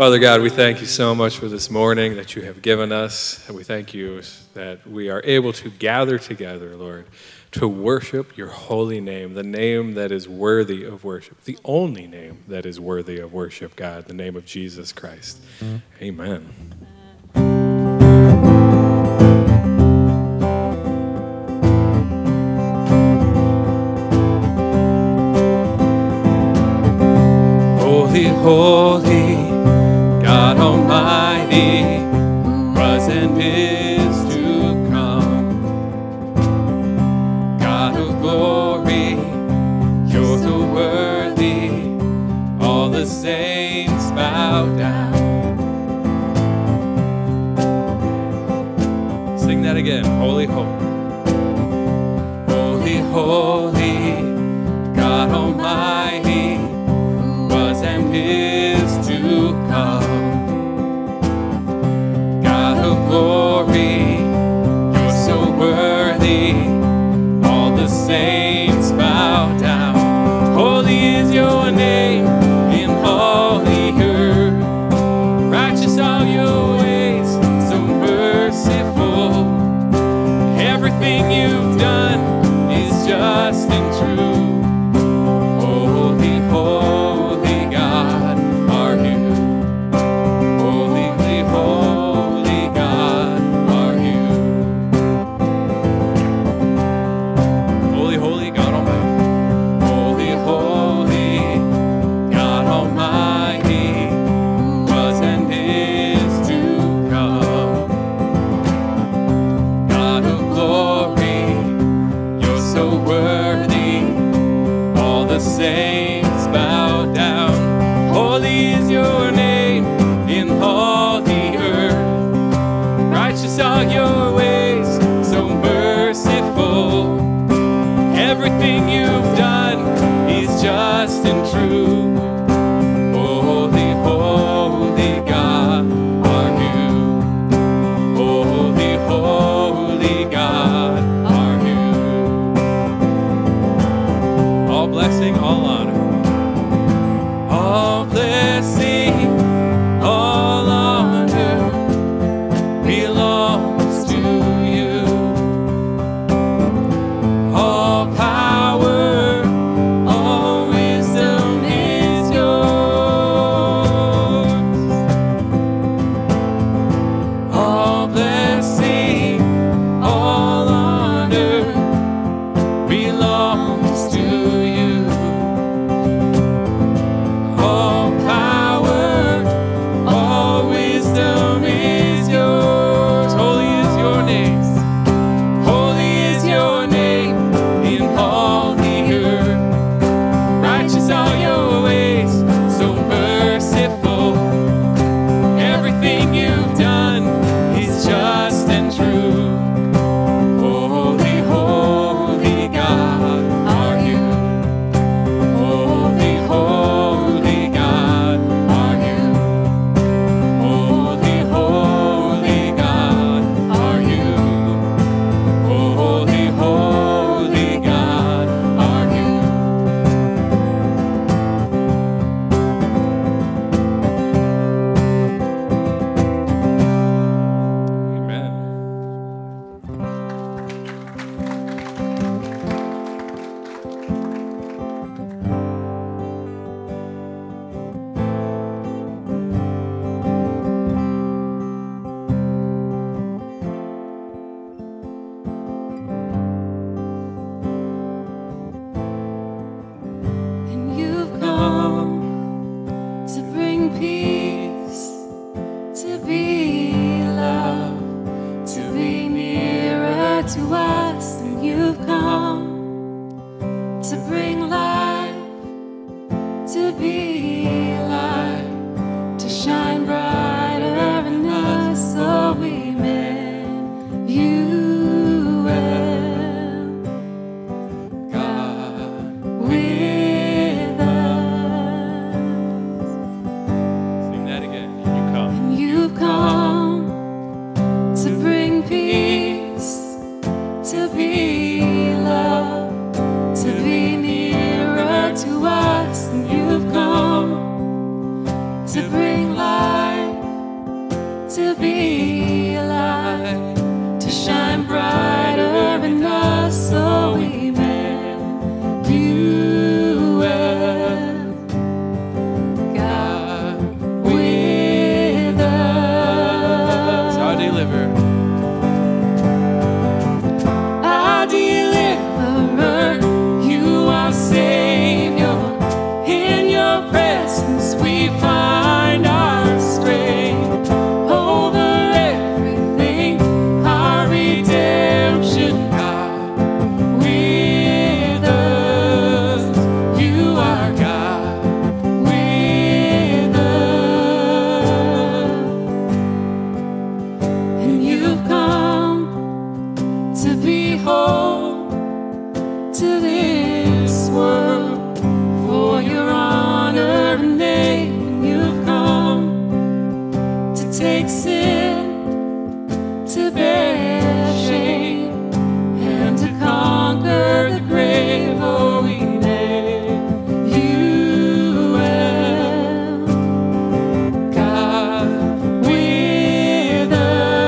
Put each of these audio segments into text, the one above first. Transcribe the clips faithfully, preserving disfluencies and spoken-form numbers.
Father God, we thank you so much for this morning that you have given us, and we thank you that we are able to gather together, Lord, to worship your holy name, the name that is worthy of worship, the only name that is worthy of worship, God, the name of Jesus Christ. Amen. Holy, holy, God Almighty, who was and is to come. God of glory, you're so worthy, all the saints bow down. Sing that again, holy, holy. Holy, holy, God Almighty, and is to come. God of glory, you're so worthy, all the saints bow down. Holy is your name in holy earth, righteous all your ways, so merciful. Everything you've done is just and true. To bring life. home to this world, for your honor and name, and you've come to take sin, to bear shame, and to conquer the grave. Oh, we name you well, God with us,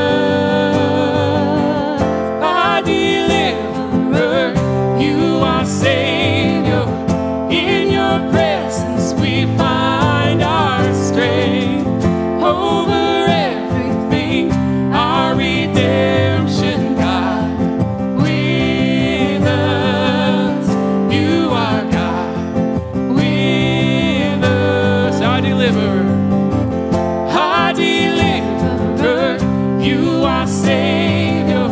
our deliverer. You are Savior.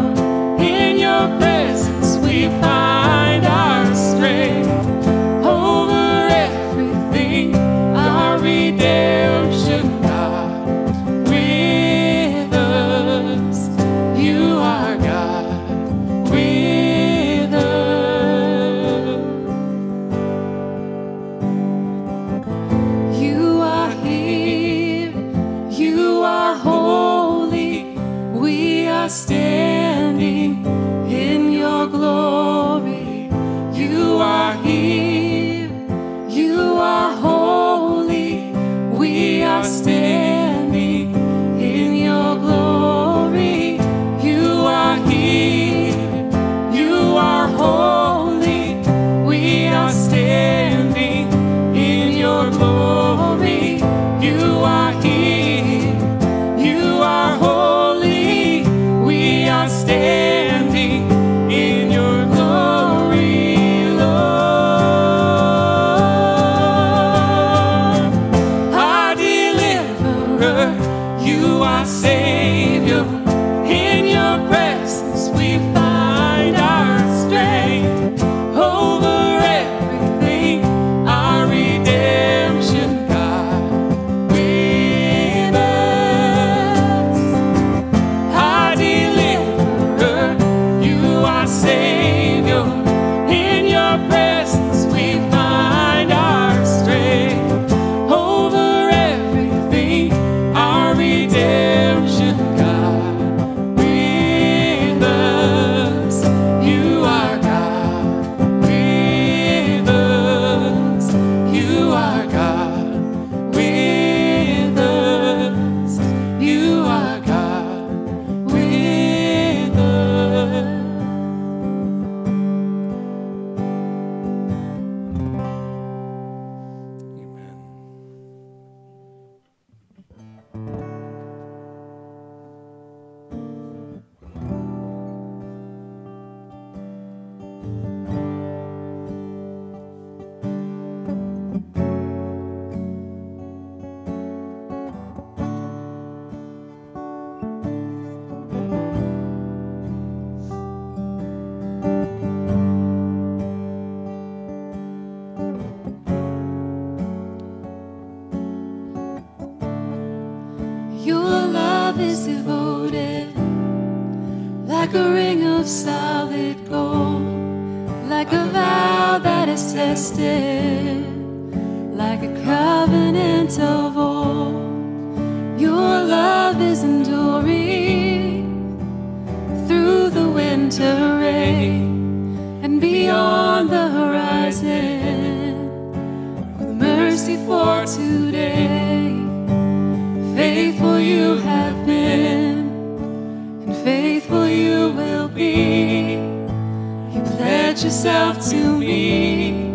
In your presence we find our strength. Over everything, our redemption. God with us. You are God with us, our deliverer, our deliverer. You are Savior. In your presence we find our strength. Over everything, our redemption. God with us. You are God with us. You are here. You are holy. We are standing in your glory. You are here. You are holy. We are standing in your glory. You are here. You are holy. We are standing in your glory. You are here. You are holy. We are standing in your glory, Lord. Our deliverer, you are Savior. In your presence we find our strength. Over everything, our redemption. God with us, our deliverer. You are Savior. In your presence we find our strength. Over everything, our redemption. God with us. You are God with us. You are God with us. You are God with us. Amen. Your love is devoted, like a ring of solid gold, like a vow that is tested, like a covenant of old. Your love is enduring through the winter rain and beyond the horizon, with mercy for today. Faithful you have been, and faithful you will be. You pledge yourself to me,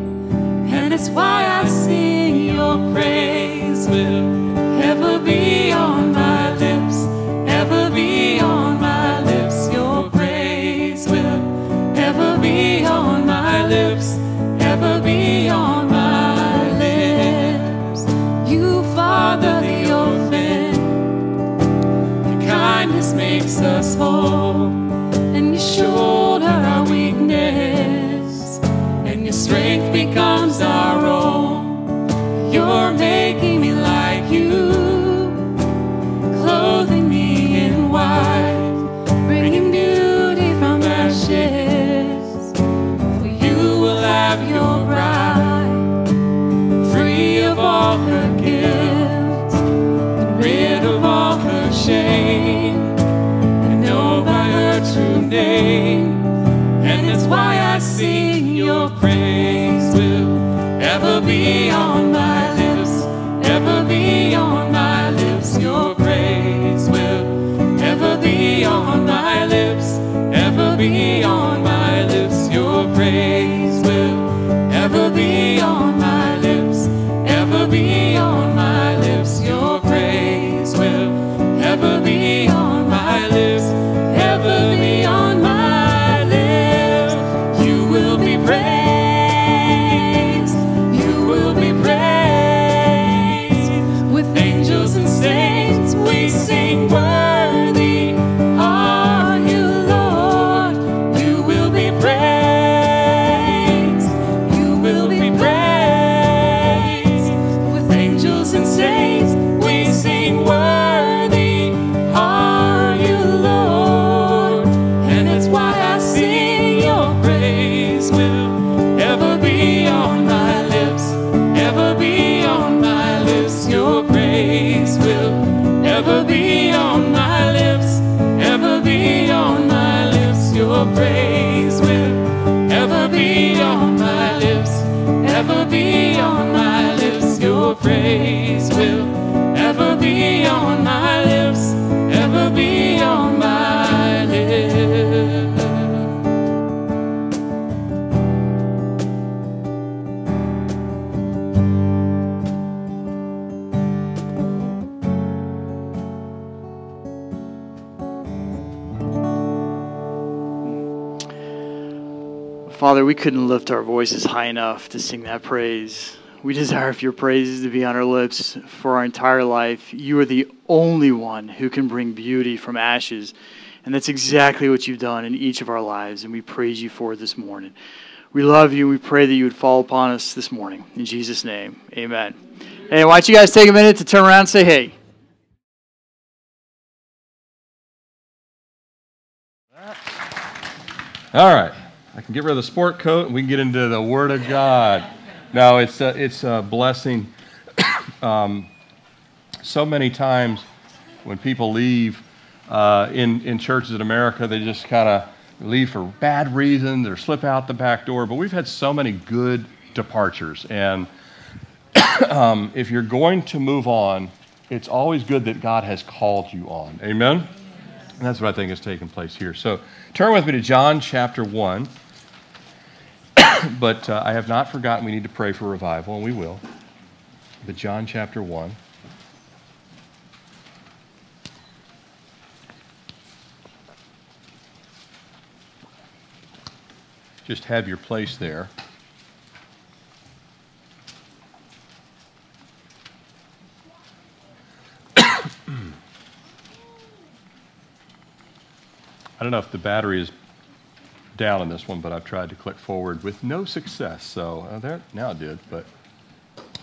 and it's why I sing. Your praise will ever be on my lips, ever be on my lips. Your praise will ever be on my lips, ever be on my lips. You, Father, the makes us whole, and you shoulder our weakness, and your strength becomes our own. You're making be on my lips. Your praise will ever be on my lips, ever be on my lips. Your praise will ever be on my lips, ever be on my lips. You will be praised, you will be praised. With angels and saints we sing words. Praise will ever be on my lips, ever be on my lips. Father, we couldn't lift our voices high enough to sing that praise. We desire for your praises to be on our lips for our entire life. You are the only one who can bring beauty from ashes. And that's exactly what you've done in each of our lives. And we praise you for it this morning. We love you. We pray that you would fall upon us this morning. In Jesus' name, amen. Hey, why don't you guys take a minute to turn around and say, hey. All right. I can get rid of the sport coat and we can get into the Word of God. No, it's a, it's a blessing. um, so many times when people leave uh, in, in churches in America, they just kind of leave for bad reasons or slip out the back door. But we've had so many good departures. And um, if you're going to move on, it's always good that God has called you on. Amen? And that's what I think is taking place here. So turn with me to John chapter one. But uh, I have not forgotten we need to pray for revival, and we will. But John chapter one. Just have your place there. I don't know if the battery is down on this one, but I've tried to click forward with no success. So uh, there, now it did, but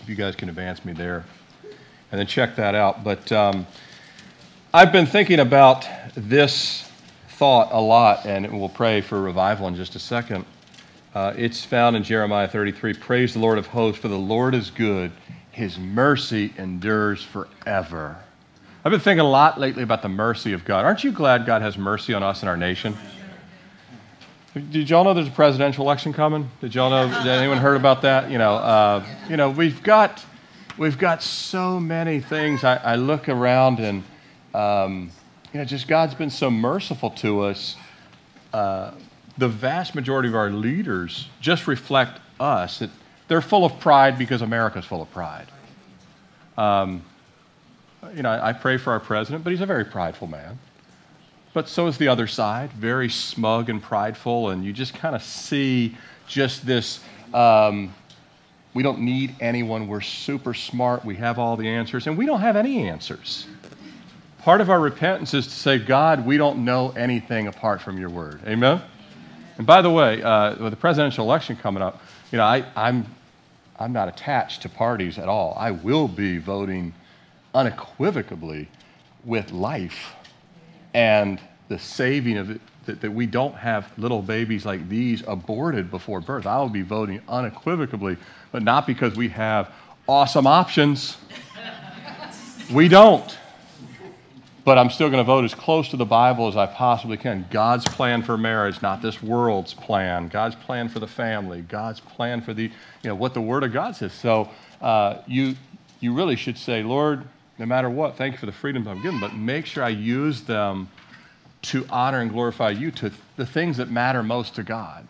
if you guys can advance me there and then check that out. But um, I've been thinking about this thought a lot, and we'll pray for revival in just a second. Uh, it's found in Jeremiah thirty-three, praise the Lord of hosts, for the Lord is good. His mercy endures forever. I've been thinking a lot lately about the mercy of God. Aren't you glad God has mercy on us and our nation? Did y'all know there's a presidential election coming? Did y'all know? Did anyone heard about that? You know, uh, you know, we've got, we've got so many things. I, I look around and, um, you know, just God's been so merciful to us. Uh, the vast majority of our leaders just reflect us. That they're full of pride because America's full of pride. Um, you know, I, I pray for our president, but he's a very prideful man. But so is the other side, very smug and prideful, and you just kind of see just this, um, we don't need anyone, we're super smart, we have all the answers, and we don't have any answers. Part of our repentance is to say, God, we don't know anything apart from your word. Amen? And by the way, uh, with the presidential election coming up, you know, I, I'm, I'm not attached to parties at all. I will be voting unequivocally with life. And the saving of it, that, that we don't have little babies like these aborted before birth. I will be voting unequivocally, but not because we have awesome options. We don't. But I'm still going to vote as close to the Bible as I possibly can. God's plan for marriage, not this world's plan. God's plan for the family. God's plan for the, you know, what the Word of God says. So uh, you, you really should say, Lord, no matter what, thank you for the freedoms I'm given, but make sure I use them to honor and glorify you, to the things that matter most to God.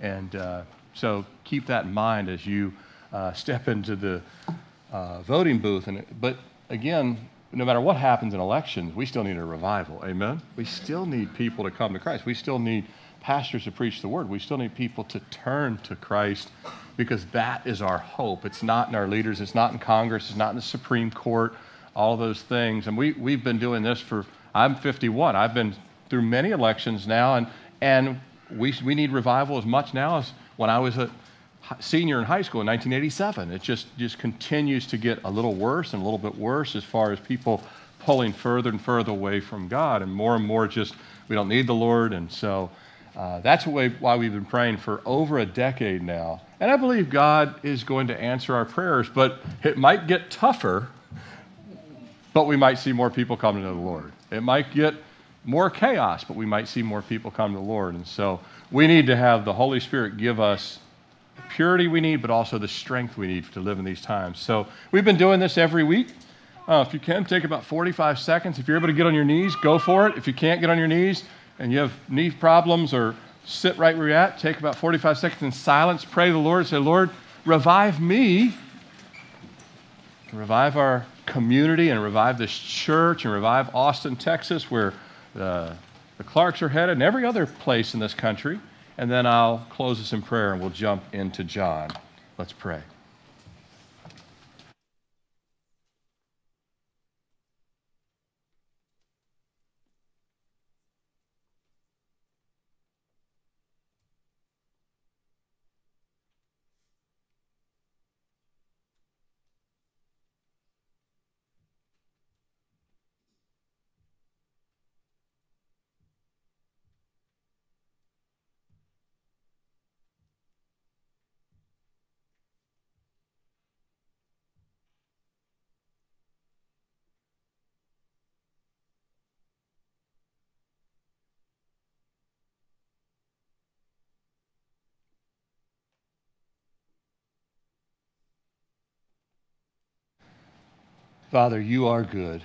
And uh, so keep that in mind as you uh, step into the uh, voting booth. And but again, no matter what happens in elections, we still need a revival. Amen? We still need people to come to Christ. We still need pastors to preach the word. We still need people to turn to Christ, because that is our hope. It's not in our leaders. It's not in Congress. It's not in the Supreme Court, all those things. And we, we've been doing this for, I'm fifty-one. I've been through many elections now, and, and we, we need revival as much now as when I was a senior in high school in nineteen eighty-seven. It just, just continues to get a little worse and a little bit worse as far as people pulling further and further away from God, and more and more just, we don't need the Lord. And so uh, that's what we, why we've been praying for over a decade now. And I believe God is going to answer our prayers, but it might get tougher, but we might see more people come to the Lord. It might get more chaos, but we might see more people come to the Lord. And so we need to have the Holy Spirit give us the purity we need, but also the strength we need to live in these times. So we've been doing this every week. Uh, if you can, take about forty-five seconds. If you're able to get on your knees, go for it. If you can't get on your knees and you have knee problems or sit right where you're at, take about forty-five seconds in silence. Pray to the Lord. Say, Lord, revive me. Revive our community and revive this church and revive Austin, Texas, where the, the Clarks are headed, and every other place in this country. And then I'll close this in prayer and we'll jump into John. Let's pray. Father, you are good,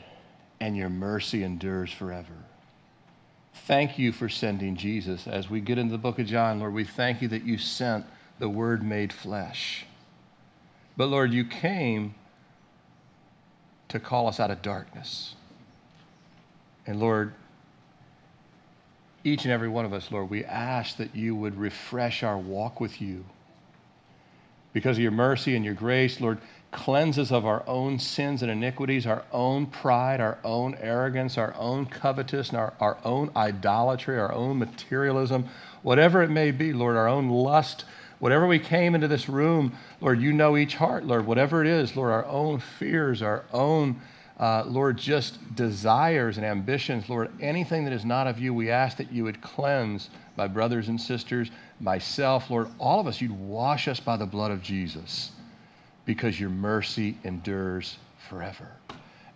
and your mercy endures forever. Thank you for sending Jesus. As we get into the book of John, Lord, we thank you that you sent the Word made flesh. But Lord, you came to call us out of darkness. And Lord, each and every one of us, Lord, we ask that you would refresh our walk with you. Because of your mercy and your grace, Lord, cleanse us of our own sins and iniquities, our own pride, our own arrogance, our own covetousness, our, our own idolatry, our own materialism, whatever it may be, Lord, our own lust, whatever we came into this room, Lord, you know each heart, Lord, whatever it is, Lord, our own fears, our own, uh, Lord, just desires and ambitions, Lord, anything that is not of you, we ask that you would cleanse my brothers and sisters, myself, Lord, all of us, you'd wash us by the blood of Jesus. Because your mercy endures forever.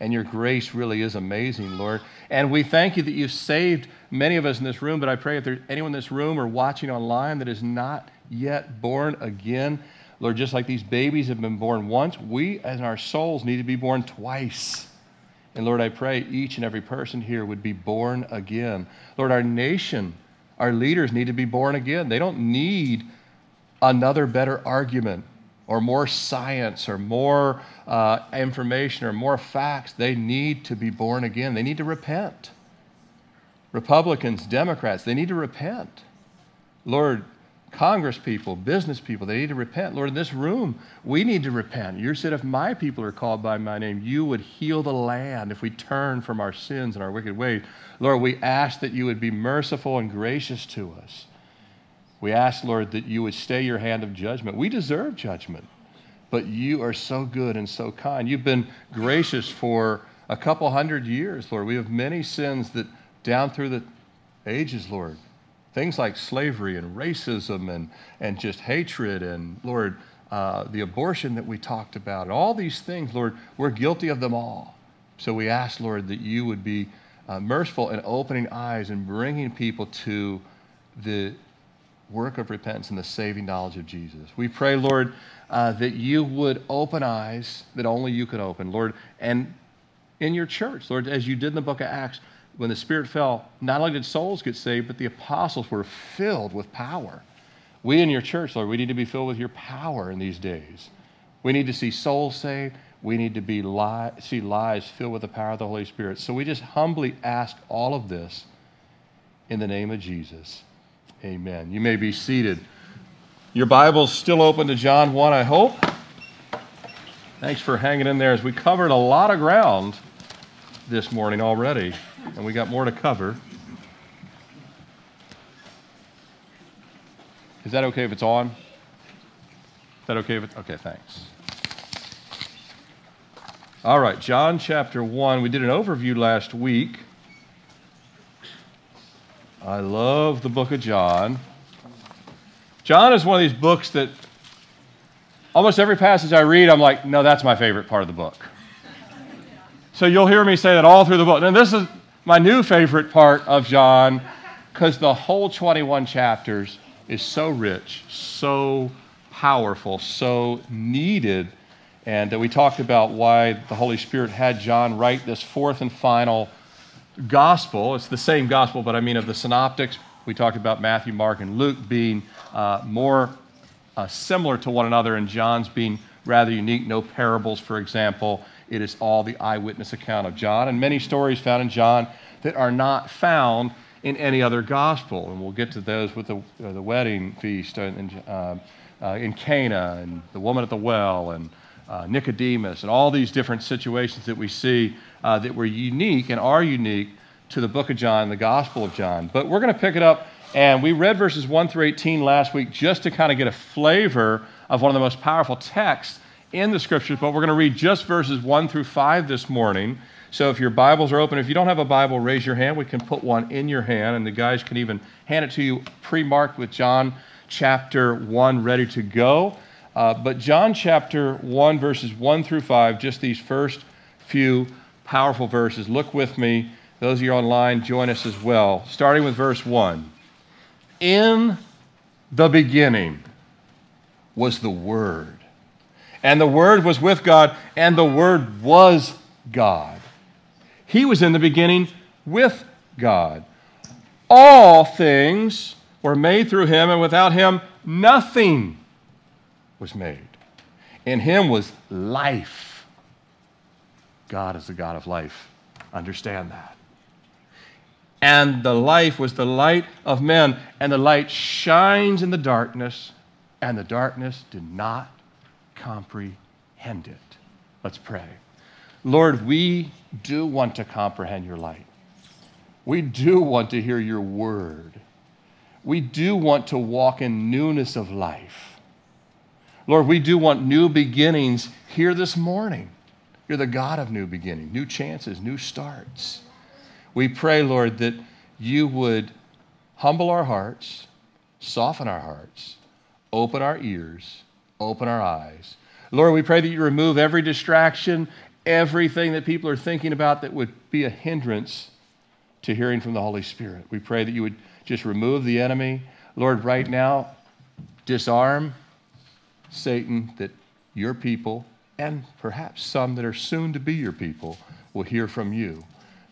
And your grace really is amazing, Lord. And we thank you that you've saved many of us in this room, but I pray if there's anyone in this room or watching online that is not yet born again, Lord, just like these babies have been born once, we as our souls need to be born twice. And Lord, I pray each and every person here would be born again. Lord, our nation, our leaders need to be born again. They don't need another better argument, or more science, or more uh, information, or more facts. They need to be born again. They need to repent. Republicans, Democrats, they need to repent. Lord, Congress people, business people, they need to repent. Lord, in this room, we need to repent. You said if my people are called by my name, you would heal the land if we turn from our sins and our wicked ways. Lord, we ask that you would be merciful and gracious to us. We ask, Lord, that you would stay your hand of judgment. We deserve judgment, but you are so good and so kind. You've been gracious for a couple hundred years, Lord. We have many sins that down through the ages, Lord, things like slavery and racism and, and just hatred and, Lord, uh, the abortion that we talked about, and all these things, Lord, we're guilty of them all. So we ask, Lord, that you would be uh, merciful in opening eyes and bringing people to the work of repentance and the saving knowledge of Jesus. We pray, Lord, uh, that you would open eyes that only you could open, Lord, and in your church, Lord, as you did in the book of Acts, when the Spirit fell, not only did souls get saved, but the apostles were filled with power. We in your church, Lord, we need to be filled with your power in these days. We need to see souls saved. We need to be li- see lives filled with the power of the Holy Spirit. So we just humbly ask all of this in the name of Jesus. Amen. You may be seated. Your Bible's still open to John one, I hope. Thanks for hanging in there as we covered a lot of ground this morning already, and we got more to cover. Is that okay if it's on? Is that okay if it's... Okay, thanks. All right, John chapter one. We did an overview last week. I love the book of John. John is one of these books that almost every passage I read, I'm like, no, that's my favorite part of the book. So you'll hear me say that all through the book. And this is my new favorite part of John, because the whole twenty-one chapters is so rich, so powerful, so needed. And we talked about why the Holy Spirit had John write this fourth and final gospel. It's the same gospel, but I mean of the synoptics. We talked about Matthew, Mark, and Luke being uh, more uh, similar to one another, and John's being rather unique. No parables, for example. It is all the eyewitness account of John, and many stories found in John that are not found in any other gospel. And we'll get to those with the, uh, the wedding feast in, uh, uh, in Cana, and the woman at the well, and uh, Nicodemus, and all these different situations that we see uh, that were unique and are unique to the book of John, the gospel of John. But we're going to pick it up, and we read verses one through eighteen last week just to kind of get a flavor of one of the most powerful texts in the scriptures, but we're going to read just verses one through five this morning. So if your Bibles are open, if you don't have a Bible, raise your hand. We can put one in your hand, and the guys can even hand it to you pre-marked with John chapter one ready to go. Uh, but John chapter one, verses one through five, just these first few powerful verses. Look with me. Those of you online, join us as well. Starting with verse one. In the beginning was the Word, and the Word was with God, and the Word was God. He was in the beginning with God. All things were made through Him, and without Him nothing was made. In Him was life. God is the God of life. Understand that. And the life was the light of men, and the light shines in the darkness, and the darkness did not comprehend it. Let's pray. Lord, we do want to comprehend your light. We do want to hear your word. We do want to walk in newness of life. Lord, we do want new beginnings here this morning. You're the God of new beginning, new chances, new starts. We pray, Lord, that you would humble our hearts, soften our hearts, open our ears, open our eyes. Lord, we pray that you remove every distraction, everything that people are thinking about that would be a hindrance to hearing from the Holy Spirit. We pray that you would just remove the enemy. Lord, right now, disarm Satan, that your people, and perhaps some that are soon to be your people, will hear from you.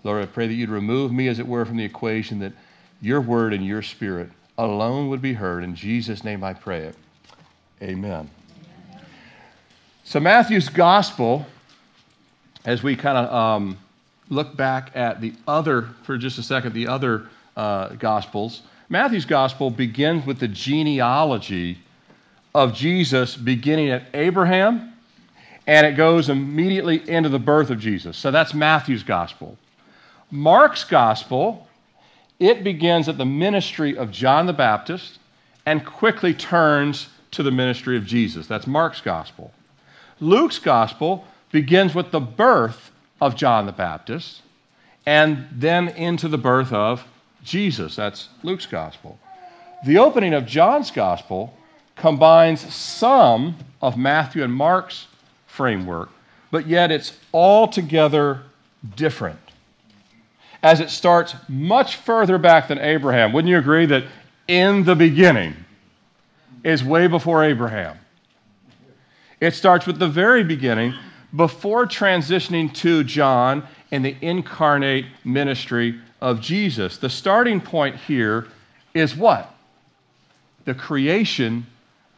Lord, I pray that you'd remove me, as it were, from the equation, that your word and your spirit alone would be heard. In Jesus' name I pray it. Amen. So Matthew's gospel, as we kind of um, look back at the other, for just a second, the other uh, gospels, Matthew's gospel begins with the genealogy of Jesus, beginning at Abraham, and it goes immediately into the birth of Jesus. So that's Matthew's gospel. Mark's gospel, it begins at the ministry of John the Baptist and quickly turns to the ministry of Jesus. That's Mark's gospel. Luke's gospel begins with the birth of John the Baptist and then into the birth of Jesus. That's Luke's gospel. The opening of John's gospel combines some of Matthew and Mark's framework, but yet it's altogether different, as it starts much further back than Abraham. Wouldn't you agree that in the beginning is way before Abraham? It starts with the very beginning, before transitioning to John and the incarnate ministry of Jesus. The starting point here is what? The creation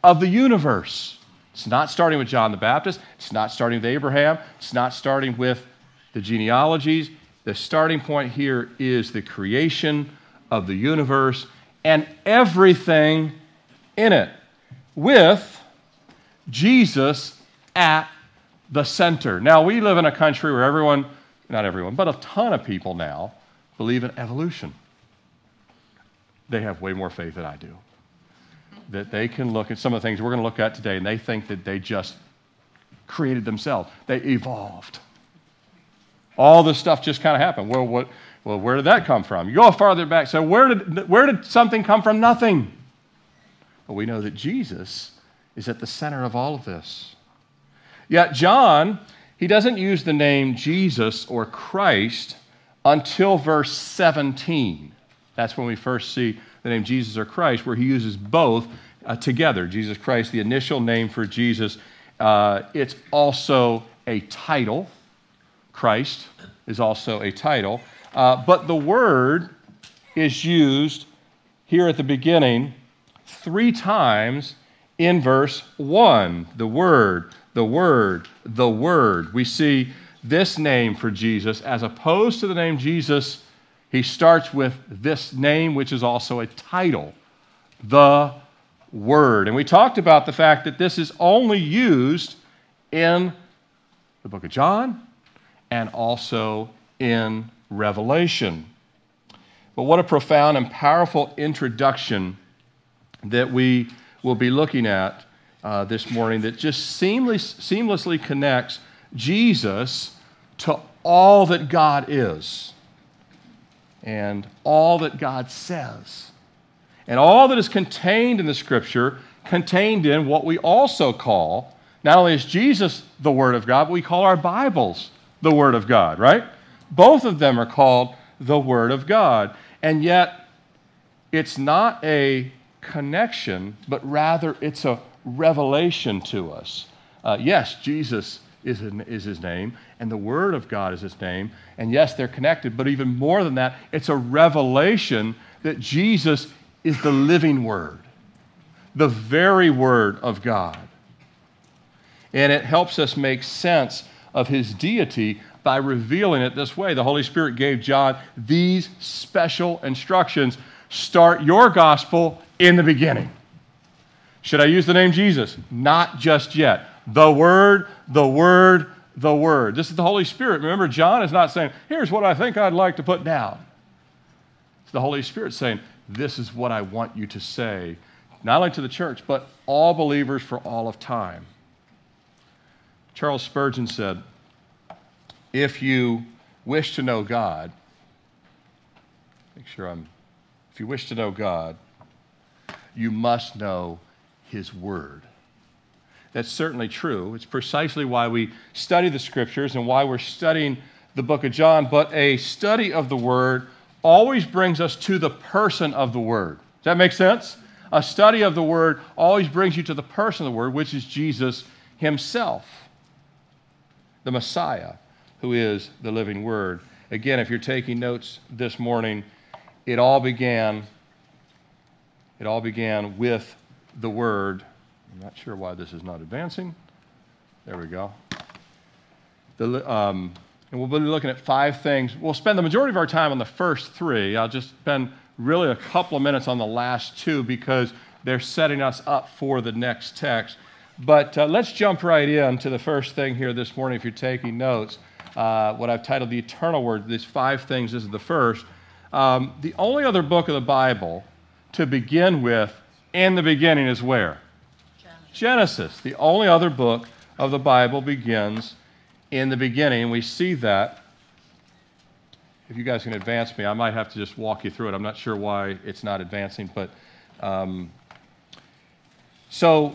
of the universe. It's not starting with John the Baptist. It's not starting with Abraham. It's not starting with the genealogies. The starting point here is the creation of the universe and everything in it, with Jesus at the center. Now, we live in a country where everyone, not everyone, but a ton of people now believe in evolution. They have way more faith than I do. That they can look at some of the things we're going to look at today, and they think that they just created themselves. They evolved. All this stuff just kind of happened. Well, what, well, where did that come from? You go farther back. So where did, where did something come from? Nothing. But we know that Jesus is at the center of all of this. Yet John, he doesn't use the name Jesus or Christ until verse seventeen. That's when we first see the name Jesus or Christ, where he uses both uh, together. Jesus Christ, the initial name for Jesus, uh, it's also a title. Christ is also a title. Uh, but the word is used here at the beginning three times in verse one. The word, the word, the word. We see this name for Jesus as opposed to the name Jesus. He starts with this name, which is also a title, the Word. And we talked about the fact that this is only used in the book of John and also in Revelation. But what a profound and powerful introduction that we will be looking at uh, this morning, that just seamless, seamlessly connects Jesus to all that God is, and all that God says, and all that is contained in the Scripture, contained in what we also call, not only is Jesus the Word of God, but we call our Bibles the Word of God, right? Both of them are called the Word of God, and yet it's not a connection, but rather it's a revelation to us. Uh, yes, Jesus Is, is his name, and the Word of God is his name, and yes, they're connected, but even more than that, it's a revelation that Jesus is the living Word, the very Word of God. And it helps us make sense of his deity by revealing it this way. The Holy Spirit gave John these special instructions. Start your gospel in the beginning. Should I use the name Jesus? Not just yet. The Word, the Word, the Word. This is the Holy Spirit. Remember, John is not saying, here's what I think I'd like to put down. It's the Holy Spirit saying, this is what I want you to say, not only to the church, but all believers for all of time. Charles Spurgeon said, if you wish to know God, make sure I'm, if you wish to know God, you must know his Word. That's certainly true. It's precisely why we study the Scriptures and why we're studying the book of John. But a study of the Word always brings us to the person of the Word. Does that make sense? A study of the Word always brings you to the person of the Word, which is Jesus himself, the Messiah, who is the living Word. Again, if you're taking notes this morning, it all began, it all began with the Word. I'm not sure why this is not advancing. There we go. The, um, and we'll be looking at five things. We'll spend the majority of our time on the first three. I'll just spend really a couple of minutes on the last two because they're setting us up for the next text. But uh, let's jump right in to the first thing here this morning if you're taking notes. Uh, what I've titled The Eternal Word, these five things, this is the first. Um, the only other book of the Bible to begin with in the beginning is where? Genesis, the only other book of the Bible, begins in the beginning. We see that. If you guys can advance me, I might have to just walk you through it. I'm not sure why it's not advancing, but um, so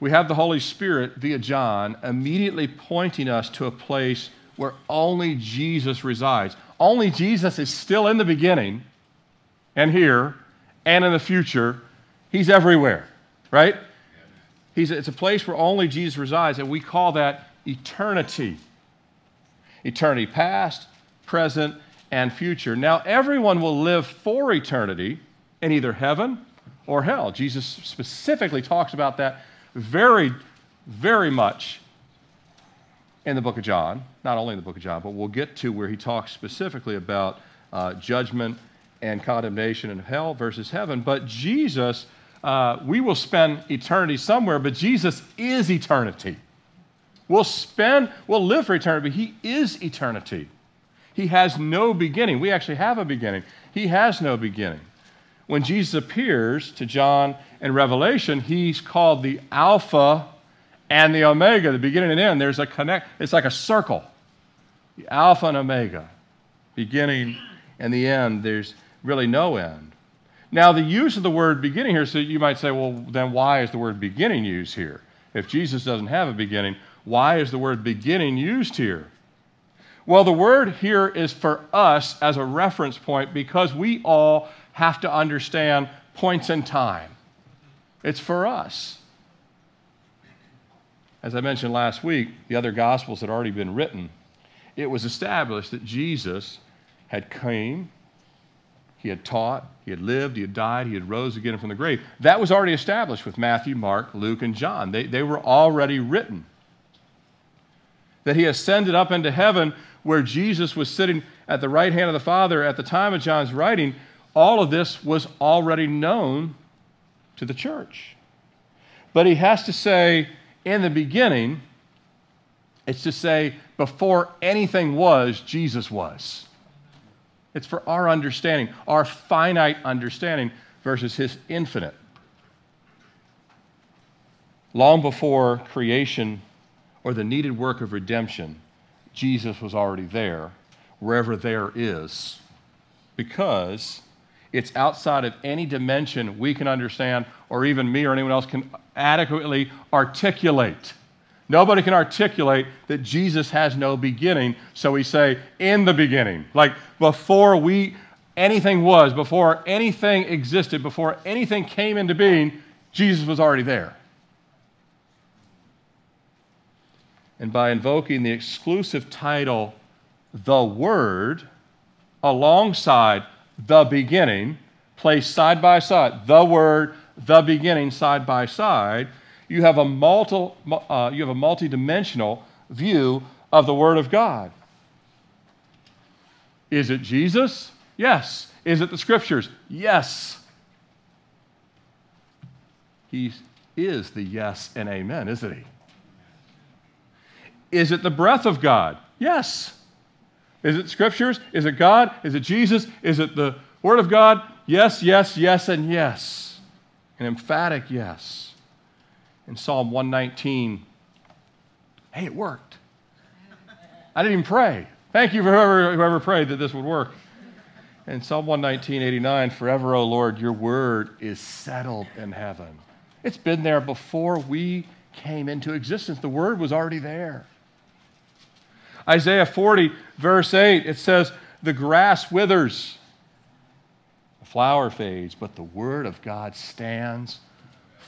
we have the Holy Spirit via John immediately pointing us to a place where only Jesus resides. Only Jesus is still in the beginning and here and in the future. He's everywhere, right? He's, it's a place where only Jesus resides, and we call that eternity. Eternity past, present, and future. Now, everyone will live for eternity in either heaven or hell. Jesus specifically talks about that very, very much in the book of John. Not only in the book of John, but we'll get to where he talks specifically about uh, judgment and condemnation in hell versus heaven. But Jesus, uh, we will spend eternity somewhere, but Jesus is eternity. We'll spend, we'll live for eternity, but he is eternity. He has no beginning. We actually have a beginning. He has no beginning. When Jesus appears to John in Revelation, he's called the Alpha and the Omega, the beginning and end. There's a connect, it's like a circle. The Alpha and Omega, beginning and the end. There's really no end. Now, the use of the word beginning here, so you might say, well, then why is the word beginning used here? If Jesus doesn't have a beginning, why is the word beginning used here? Well, the word here is for us as a reference point because we all have to understand points in time. It's for us. As I mentioned last week, the other Gospels had already been written. It was established that Jesus had came, he had taught, he had lived, he had died, he had rose again from the grave. That was already established with Matthew, Mark, Luke, and John. They, they were already written. That he ascended up into heaven where Jesus was sitting at the right hand of the Father at the time of John's writing, all of this was already known to the church. But he has to say, in the beginning, it's to say, before anything was, Jesus was. It's for our understanding, our finite understanding versus his infinite. Long before creation or the needed work of redemption, Jesus was already there, wherever there is, because it's outside of any dimension we can understand or even me or anyone else can adequately articulate. Nobody can articulate that Jesus has no beginning, so we say, in the beginning. Like, before we anything was, before anything existed, before anything came into being, Jesus was already there. And by invoking the exclusive title, the Word, alongside the beginning, placed side by side, the Word, the beginning, side by side, you have a multi, uh, you have a multidimensional view of the Word of God. Is it Jesus? Yes. Is it the Scriptures? Yes. He is the yes and amen, isn't he? Is it the breath of God? Yes. Is it Scriptures? Is it God? Is it Jesus? Is it the Word of God? Yes, yes, yes, and yes. An emphatic yes. In Psalm one nineteen, hey, it worked. I didn't even pray. Thank you for whoever, whoever prayed that this would work. In Psalm one nineteen, eighty-nine, forever, O Lord, your word is settled in heaven. It's been there before we came into existence. The word was already there. Isaiah forty, verse eight, it says, the grass withers, the flower fades, but the word of God stands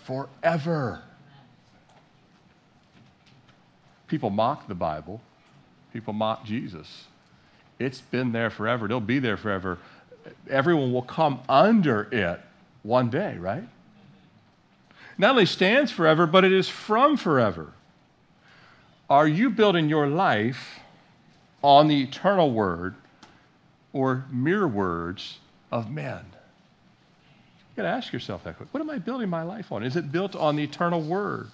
forever. People mock the Bible. People mock Jesus. It's been there forever. It'll be there forever. Everyone will come under it one day, right? Not only stands forever, but it is from forever. Are you building your life on the eternal word or mere words of men? You got to ask yourself that quick. What am I building my life on? Is it built on the eternal word?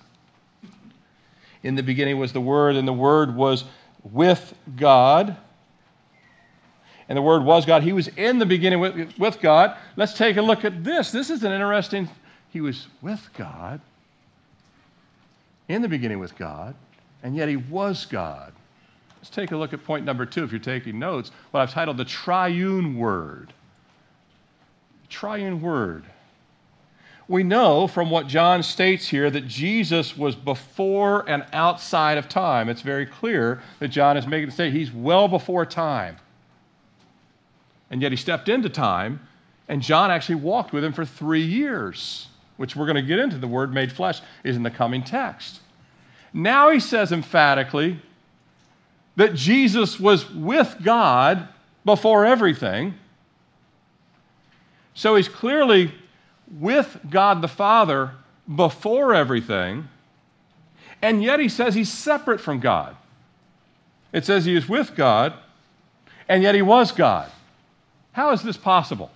In the beginning was the word, and the word was with God. And the word was God. He was in the beginning with, with God. Let's take a look at this. This is an interesting... He was with God, in the beginning with God, and yet he was God. Let's take a look at point number two, if you're taking notes, what I've titled the triune word. Triune word. We know from what John states here that Jesus was before and outside of time. It's very clear that John is making the statement he's well before time. And yet he stepped into time, and John actually walked with him for three years, which we're going to get into. The word made flesh is in the coming text. Now he says emphatically that Jesus was with God before everything. So he's clearly with God the Father before everything, and yet he says he's separate from God. It says he is with God, and yet he was God. How is this possible?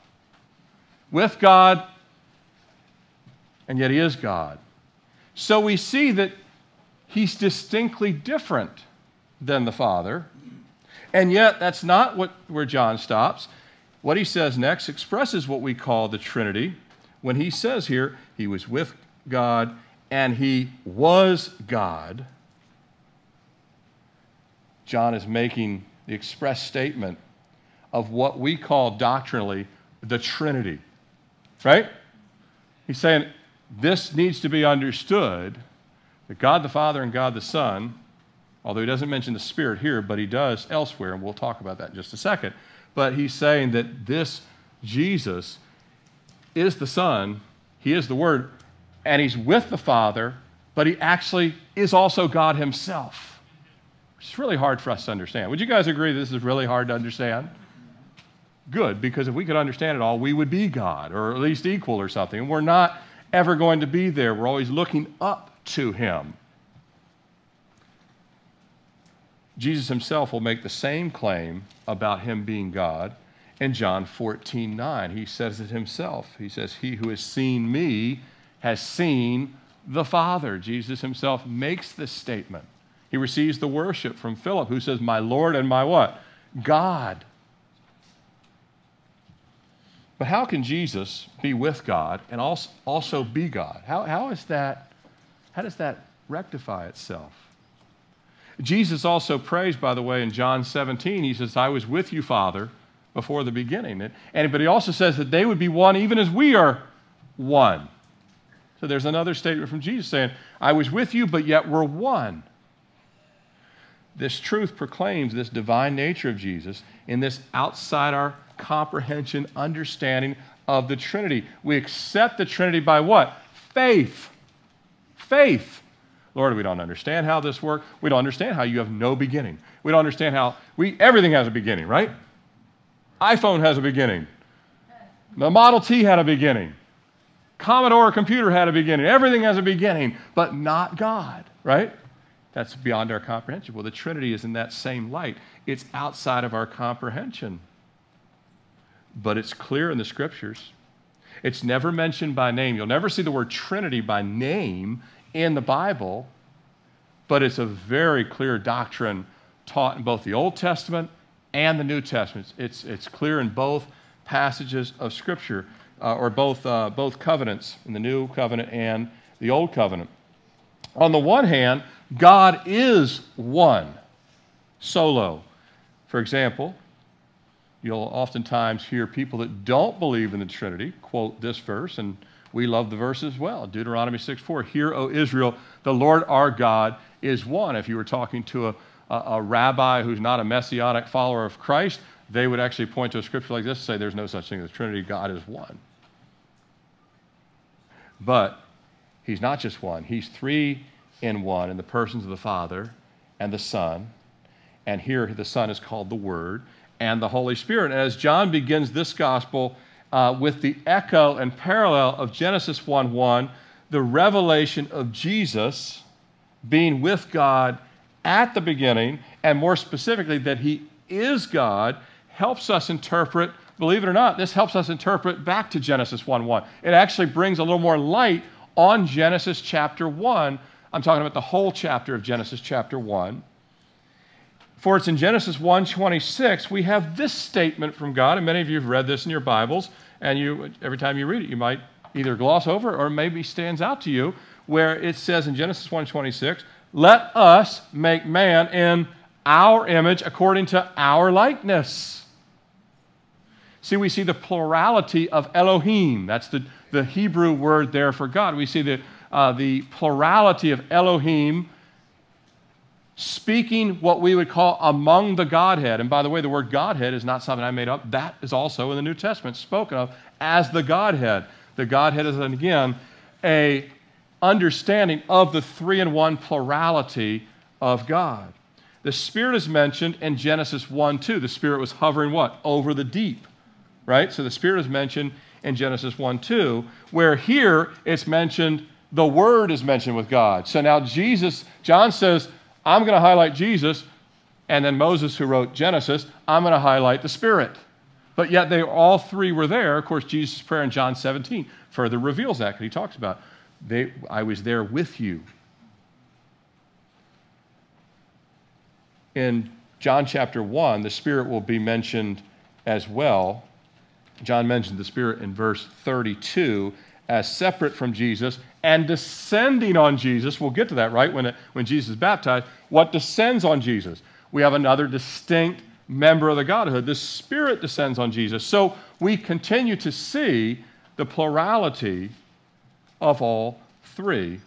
With God, and yet he is God. So we see that he's distinctly different than the Father, and yet that's not what, where John stops. What he says next expresses what we call the Trinity, when he says here, he was with God and he was God. John is making the express statement of what we call doctrinally the Trinity, right? He's saying this needs to be understood, that God the Father and God the Son, although he doesn't mention the Spirit here, but he does elsewhere, and we'll talk about that in just a second, but he's saying that this Jesus is the Son, he is the Word, and he's with the Father, but he actually is also God himself. It's really hard for us to understand. Would you guys agree this is really hard to understand? Good, because if we could understand it all, we would be God, or at least equal or something. And we're not ever going to be there. We're always looking up to him. Jesus himself will make the same claim about him being God. In John fourteen nine, he says it himself. He says, he who has seen me has seen the Father. Jesus himself makes this statement. He receives the worship from Philip, who says, my Lord and my what? God. But how can Jesus be with God and also, also be God? How, how is that, how does that rectify itself? Jesus also prays, by the way, in John seventeen, he says, I was with you, Father, before the beginning. And, but he also says that they would be one even as we are one. So there's another statement from Jesus saying, I was with you, but yet we're one. This truth proclaims this divine nature of Jesus in this outside our comprehension, understanding of the Trinity. We accept the Trinity by what? Faith. Faith. Lord, we don't understand how this works. We don't understand how you have no beginning. We don't understand how we everything has a beginning, right? iPhone has a beginning. The Model T had a beginning. Commodore computer had a beginning. Everything has a beginning, but not God, right? That's beyond our comprehension. Well, the Trinity is in that same light. It's outside of our comprehension. But it's clear in the Scriptures. It's never mentioned by name. You'll never see the word Trinity by name in the Bible, but it's a very clear doctrine taught in both the Old Testament and the New Testament. It's, it's clear in both passages of Scripture, uh, or both, uh, both covenants, in the New Covenant and the Old Covenant. On the one hand, God is one, solo. For example, you'll oftentimes hear people that don't believe in the Trinity quote this verse, and we love the verse as well, Deuteronomy six four, hear, O Israel, the Lord our God is one. If you were talking to a A, a rabbi who's not a messianic follower of Christ, they would actually point to a scripture like this and say there's no such thing as the Trinity. God is one. But he's not just one. He's three in one in the persons of the Father and the Son. And here the Son is called the Word and the Holy Spirit. And as John begins this gospel uh, with the echo and parallel of Genesis one one, the revelation of Jesus being with God at the beginning, and more specifically that he is God, helps us interpret, believe it or not, this helps us interpret back to Genesis one one. It actually brings a little more light on Genesis chapter one. I'm talking about the whole chapter of Genesis chapter one. For it's in Genesis one twenty-six, we have this statement from God, and many of you have read this in your Bibles, and you, every time you read it, you might either gloss over or maybe stands out to you, where it says in Genesis one twenty-six, let us make man in our image according to our likeness. See, we see the plurality of Elohim. That's the, the Hebrew word there for God. We see the, uh, the plurality of Elohim speaking what we would call among the Godhead. And by the way, the word Godhead is not something I made up. That is also in the New Testament spoken of as the Godhead. The Godhead is, again, a understanding of the three-in-one plurality of God. The Spirit is mentioned in Genesis one two. The Spirit was hovering what? Over the deep, right? So the Spirit is mentioned in Genesis one two, where here it's mentioned, the Word is mentioned with God. So now Jesus, John says, I'm going to highlight Jesus, and then Moses, who wrote Genesis, I'm going to highlight the Spirit. But yet they all three were there. Of course, Jesus' prayer in John seventeen further reveals that, because he talks about, they, I was there with you. In John chapter one, the Spirit will be mentioned as well. John mentioned the Spirit in verse thirty-two as separate from Jesus and descending on Jesus. We'll get to that, right? When, it, when Jesus is baptized, what descends on Jesus? We have another distinct member of the Godhood. The Spirit descends on Jesus. So we continue to see the plurality of all three.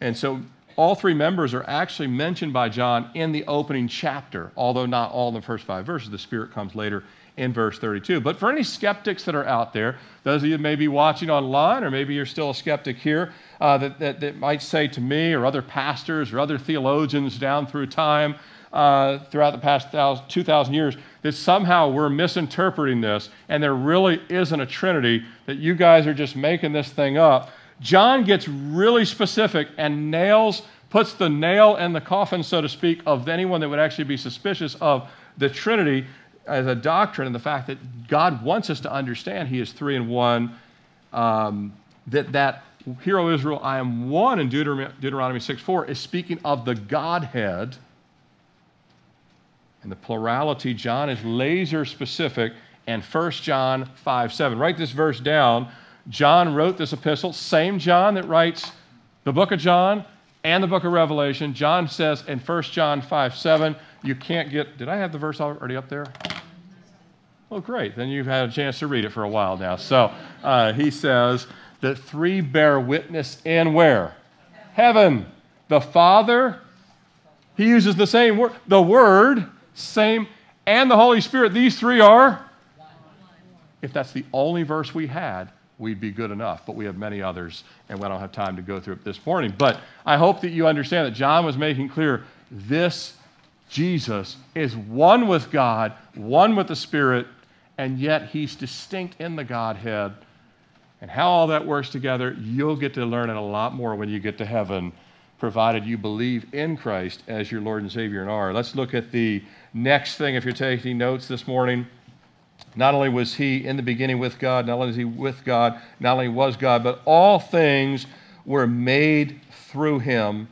And so all three members are actually mentioned by John in the opening chapter, although not all in the first five verses. The Spirit comes later in verse thirty-two. But for any skeptics that are out there, those of you may be watching online, or maybe you're still a skeptic here, uh, that, that, that might say to me or other pastors or other theologians down through time, uh, throughout the past two thousand years, that somehow we're misinterpreting this and there really isn't a Trinity, that you guys are just making this thing up. John gets really specific and nails, puts the nail in the coffin, so to speak, of anyone that would actually be suspicious of the Trinity as a doctrine, and the fact that God wants us to understand he is three in one, um, that that hear, O Israel, I am one in Deuteronomy six four is speaking of the Godhead. And the plurality, John is laser specific, and First John five seven. Write this verse down. John wrote this epistle, same John that writes the book of John and the book of Revelation. John says in First John five seven, you can't get, did I have the verse already up there? Well, great. Then you've had a chance to read it for a while now. So uh, he says that three bear witness in where? Heaven. The Father, he uses the same word, the Word, same, and the Holy Spirit. These three are? If that's the only verse we had, we'd be good enough, but we have many others, and we don't have time to go through it this morning. But I hope that you understand that John was making clear this Jesus is one with God, one with the Spirit, and yet he's distinct in the Godhead. And how all that works together, you'll get to learn it a lot more when you get to heaven, provided you believe in Christ as your Lord and Savior and are. Let's look at the next thing, if you're taking notes this morning. Not only was he in the beginning with God, not only is he with God, not only was God, but all things were made through him,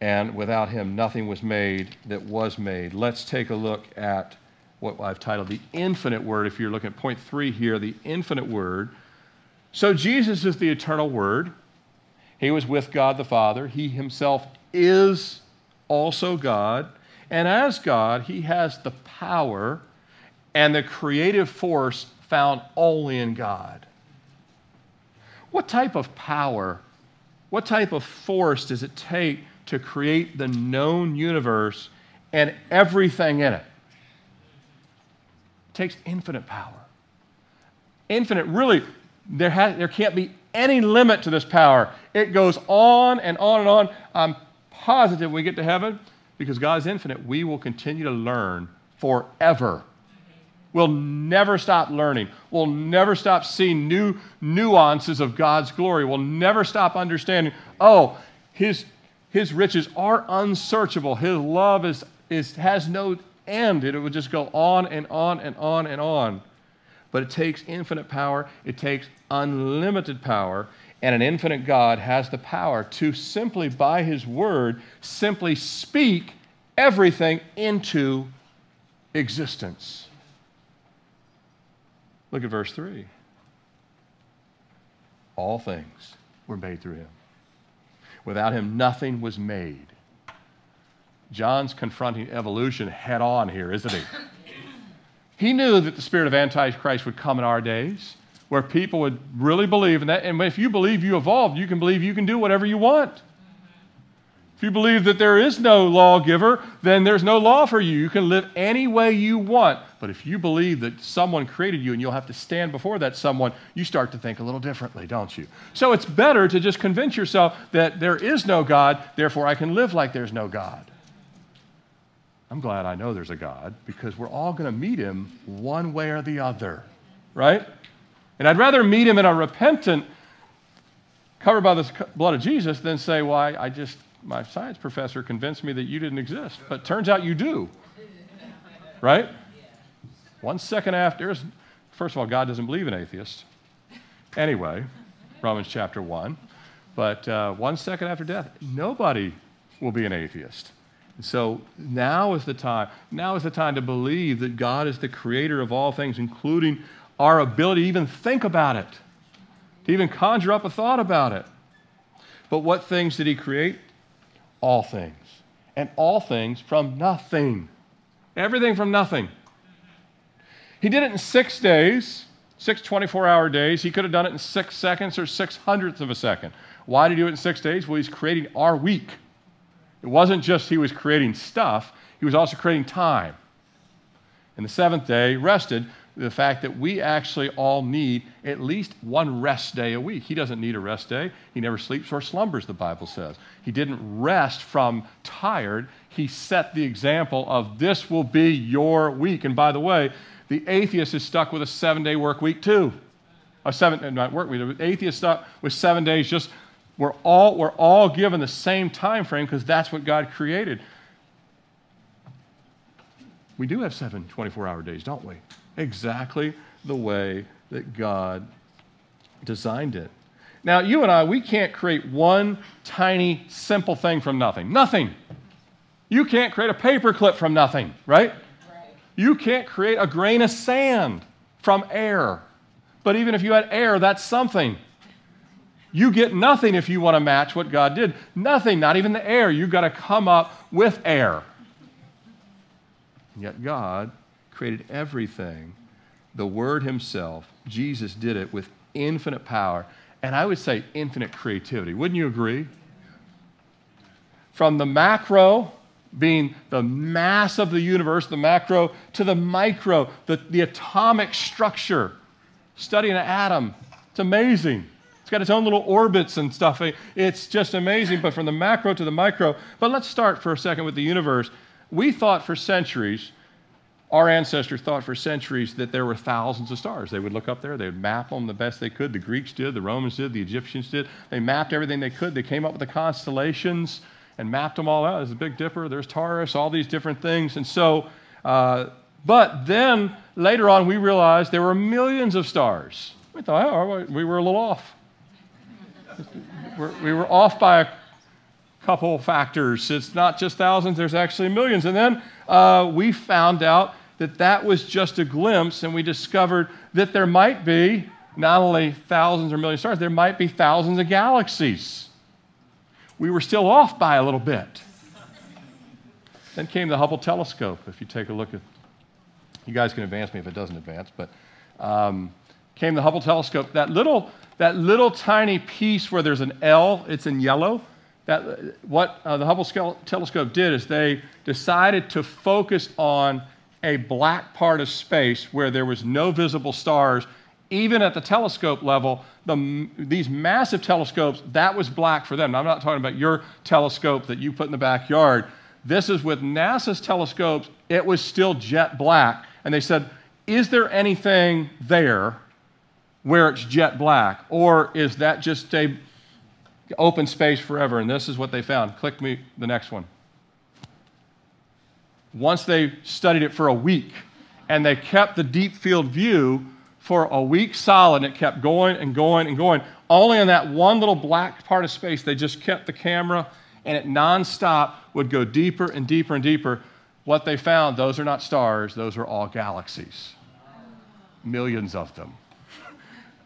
and without him nothing was made that was made. Let's take a look at what I've titled the infinite word. If you're looking at point three here, the infinite word. So Jesus is the eternal word. He was with God the Father. He himself is also God. And as God, he has the power and the creative force found only in God. What type of power, what type of force does it take to create the known universe and everything in it? It takes infinite power. Infinite, really, there, has, there can't be any limit to this power. It goes on and on and on. I'm positive when we get to heaven, because God is infinite, we will continue to learn forever. We'll never stop learning. We'll never stop seeing new nuances of God's glory. We'll never stop understanding, oh, His, his riches are unsearchable. His love is, is, has no end. It will just go on and on and on and on. But it takes infinite power. It takes unlimited power. And an infinite God has the power to simply, by His word, simply speak everything into existence. Look at verse three. All things were made through him. Without him, nothing was made. John's confronting evolution head on here, isn't he? He knew that the spirit of Antichrist would come in our days, where people would really believe in that. And if you believe you evolved, you can believe you can do whatever you want. If you believe that there is no lawgiver, then there's no law for you. You can live any way you want. But if you believe that someone created you and you'll have to stand before that someone, you start to think a little differently, don't you? So it's better to just convince yourself that there is no God, therefore I can live like there's no God. I'm glad I know there's a God, because we're all going to meet him one way or the other, right? And I'd rather meet him in a repentant, covered by the blood of Jesus, than say, why, I just, my science professor convinced me that you didn't exist, but turns out you do, right? One second after, first of all, God doesn't believe in atheists. Anyway, Romans chapter one. But uh, one second after death, nobody will be an atheist. So now is the time. Now is the time to believe that God is the creator of all things, including our ability to even think about it, to even conjure up a thought about it. But what things did he create? All things. And all things from nothing. Everything from nothing. He did it in six days, six twenty-four hour days. He could have done it in six seconds or six hundredths of a second. Why did he do it in six days? Well, he's creating our week. It wasn't just he was creating stuff, he was also creating time. And the seventh day rested the fact that we actually all need at least one rest day a week. He doesn't need a rest day. He never sleeps or slumbers, the Bible says. He didn't rest from tired. He set the example of this will be your week. And by the way, the atheist is stuck with a seven-day work week too. A seven, not work week, the atheist stuck with seven days just We're all, we're all given the same time frame because that's what God created. We do have seven twenty-four hour days, don't we? Exactly the way that God designed it. Now, you and I, we can't create one tiny, simple thing from nothing. Nothing. You can't create a paperclip from nothing, right? Right. You can't create a grain of sand from air. But even if you had air, that's something. You get nothing if you want to match what God did. Nothing, not even the air. You've got to come up with air. And yet God created everything. The Word himself, Jesus, did it with infinite power, and I would say infinite creativity. Wouldn't you agree? From the macro, being the mass of the universe, the macro, to the micro, the, the atomic structure. Studying an atom, it's amazing. It's got its own little orbits and stuff. It's just amazing, but from the macro to the micro. But let's start for a second with the universe. We thought for centuries, our ancestors thought for centuries, that there were thousands of stars. They would look up there. They would map them the best they could. The Greeks did. The Romans did. The Egyptians did. They mapped everything they could. They came up with the constellations and mapped them all out. There's the Big Dipper. There's Taurus, all these different things. And so, uh, but then later on, we realized there were millions of stars. We thought, oh, we were a little off. We're, we were off by a couple factors. It's not just thousands, there's actually millions. And then uh, we found out that that was just a glimpse, and we discovered that there might be not only thousands or millions of stars, there might be thousands of galaxies. We were still off by a little bit. Then came the Hubble telescope. If you take a look at, you guys can advance me if it doesn't advance, but um, came the Hubble telescope. That little That little tiny piece where there's an L, it's in yellow. That, what uh, the Hubble telescope did is they decided to focus on a black part of space where there was no visible stars. Even at the telescope level, the, these massive telescopes, that was black for them. Now, I'm not talking about your telescope that you put in the backyard. This is with NASA's telescopes, it was still jet black. And they said, is there anything there where it's jet black, or is that just a open space forever? And this is what they found. Click me the next one. Once they studied it for a week, and they kept the deep field view for a week solid, and it kept going and going and going. Only in that one little black part of space, they just kept the camera, and it nonstop would go deeper and deeper and deeper. What they found, those are not stars, those are all galaxies. Millions of them.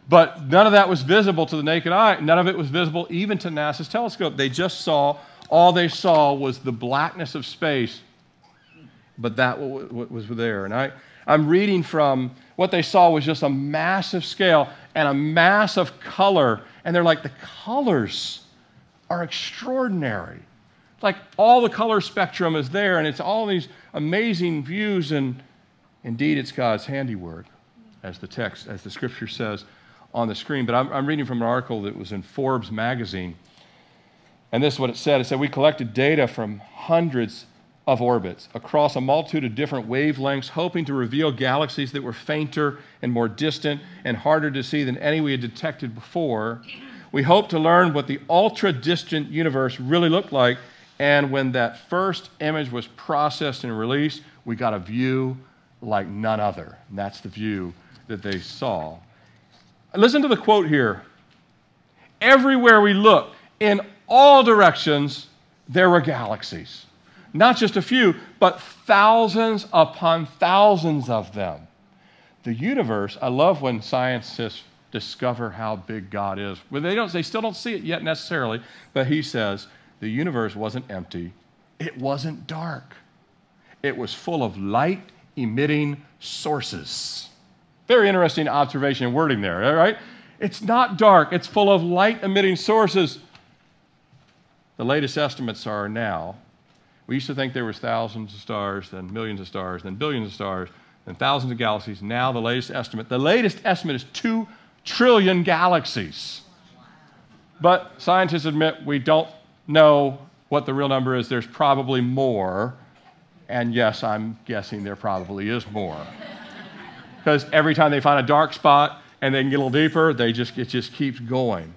But none of that was visible to the naked eye. None of it was visible even to NASA's telescope. They just saw, all they saw was the blackness of space, but that was there. And I, I'm reading from, what they saw was just a massive scale and a mass of color. And they're like, the colors are extraordinary. Like all the color spectrum is there, and it's all these amazing views, and indeed it's God's handiwork, as the text, as the scripture says, on the screen. But I'm, I'm reading from an article that was in Forbes magazine, and this is what it said. It said, we collected data from hundreds of orbits across a multitude of different wavelengths, hoping to reveal galaxies that were fainter and more distant and harder to see than any we had detected before. We hope to learn what the ultra-distant universe really looked like, and when that first image was processed and released, we got a view like none other. And that's the view that they saw. Listen to the quote here. Everywhere we look, in all directions, there were galaxies. Not just a few, but thousands upon thousands of them. The universe, I love when scientists discover how big God is. Well, they, don't, they still don't see it yet necessarily, but he says the universe wasn't empty. It wasn't dark. It was full of light-emitting sources. Very interesting observation and wording there, all right? It's not dark. It's full of light-emitting sources. The latest estimates are now. We used to think there was thousands of stars, then millions of stars, then billions of stars, then thousands of galaxies. Now the latest estimate, the latest estimate is two trillion galaxies. But scientists admit we don't know what the real number is. There's probably more. And yes, I'm guessing there probably is more. Because every time they find a dark spot and they can get a little deeper, they just, it just keeps going.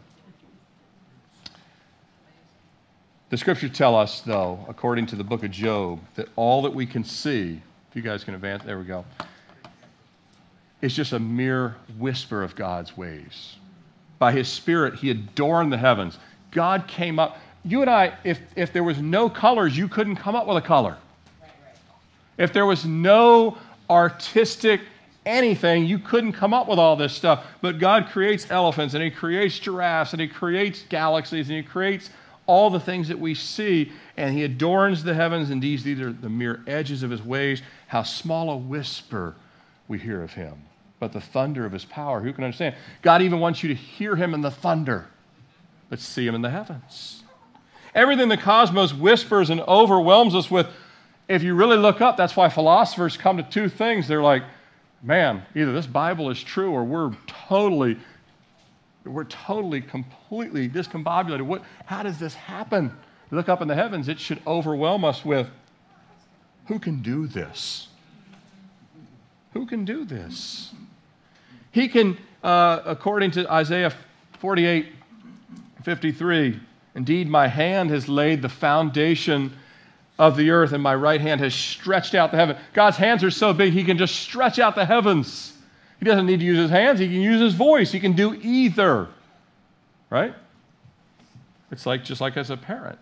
The scriptures tell us, though, according to the book of Job, that all that we can see, if you guys can advance, there we go, is just a mere whisper of God's ways. By his Spirit, he adorned the heavens. God came up. You and I, if, if there was no colors, you couldn't come up with a color. If there was no artistic anything, you couldn't come up with all this stuff. But God creates elephants, and he creates giraffes, and he creates galaxies, and he creates all the things that we see, and he adorns the heavens, and these, these are the mere edges of his ways. How small a whisper we hear of him, but the thunder of his power, who can understand? God even wants you to hear him in the thunder, but see him in the heavens. Everything the cosmos whispers and overwhelms us with, if you really look up, that's why philosophers come to two things. They're like, man, either this Bible is true or we're totally We're totally, completely discombobulated. What, how does this happen? Look up in the heavens. It should overwhelm us with, who can do this? Who can do this? He can, uh, according to Isaiah forty-eight fifty-three, indeed, my hand has laid the foundation of the earth, and my right hand has stretched out the heaven. God's hands are so big, he can just stretch out the heavens. He doesn't need to use his hands. He can use his voice. He can do either, right? It's like just like as a parent.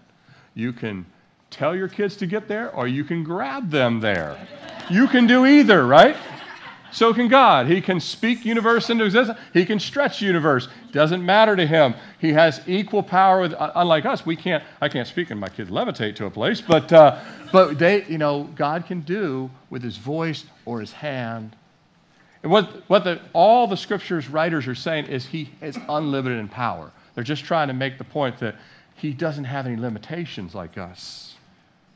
You can tell your kids to get there, or you can grab them there. You can do either, right? So can God. He can speak universe into existence. He can stretch universe. Doesn't matter to him. He has equal power. With, unlike us, we can't. I can't speak, and my kids levitate to a place. But uh, but they, you know, God can do with his voice or his hand. And what, what the, all the Scriptures writers are saying is he is unlimited in power. They're just trying to make the point that he doesn't have any limitations like us.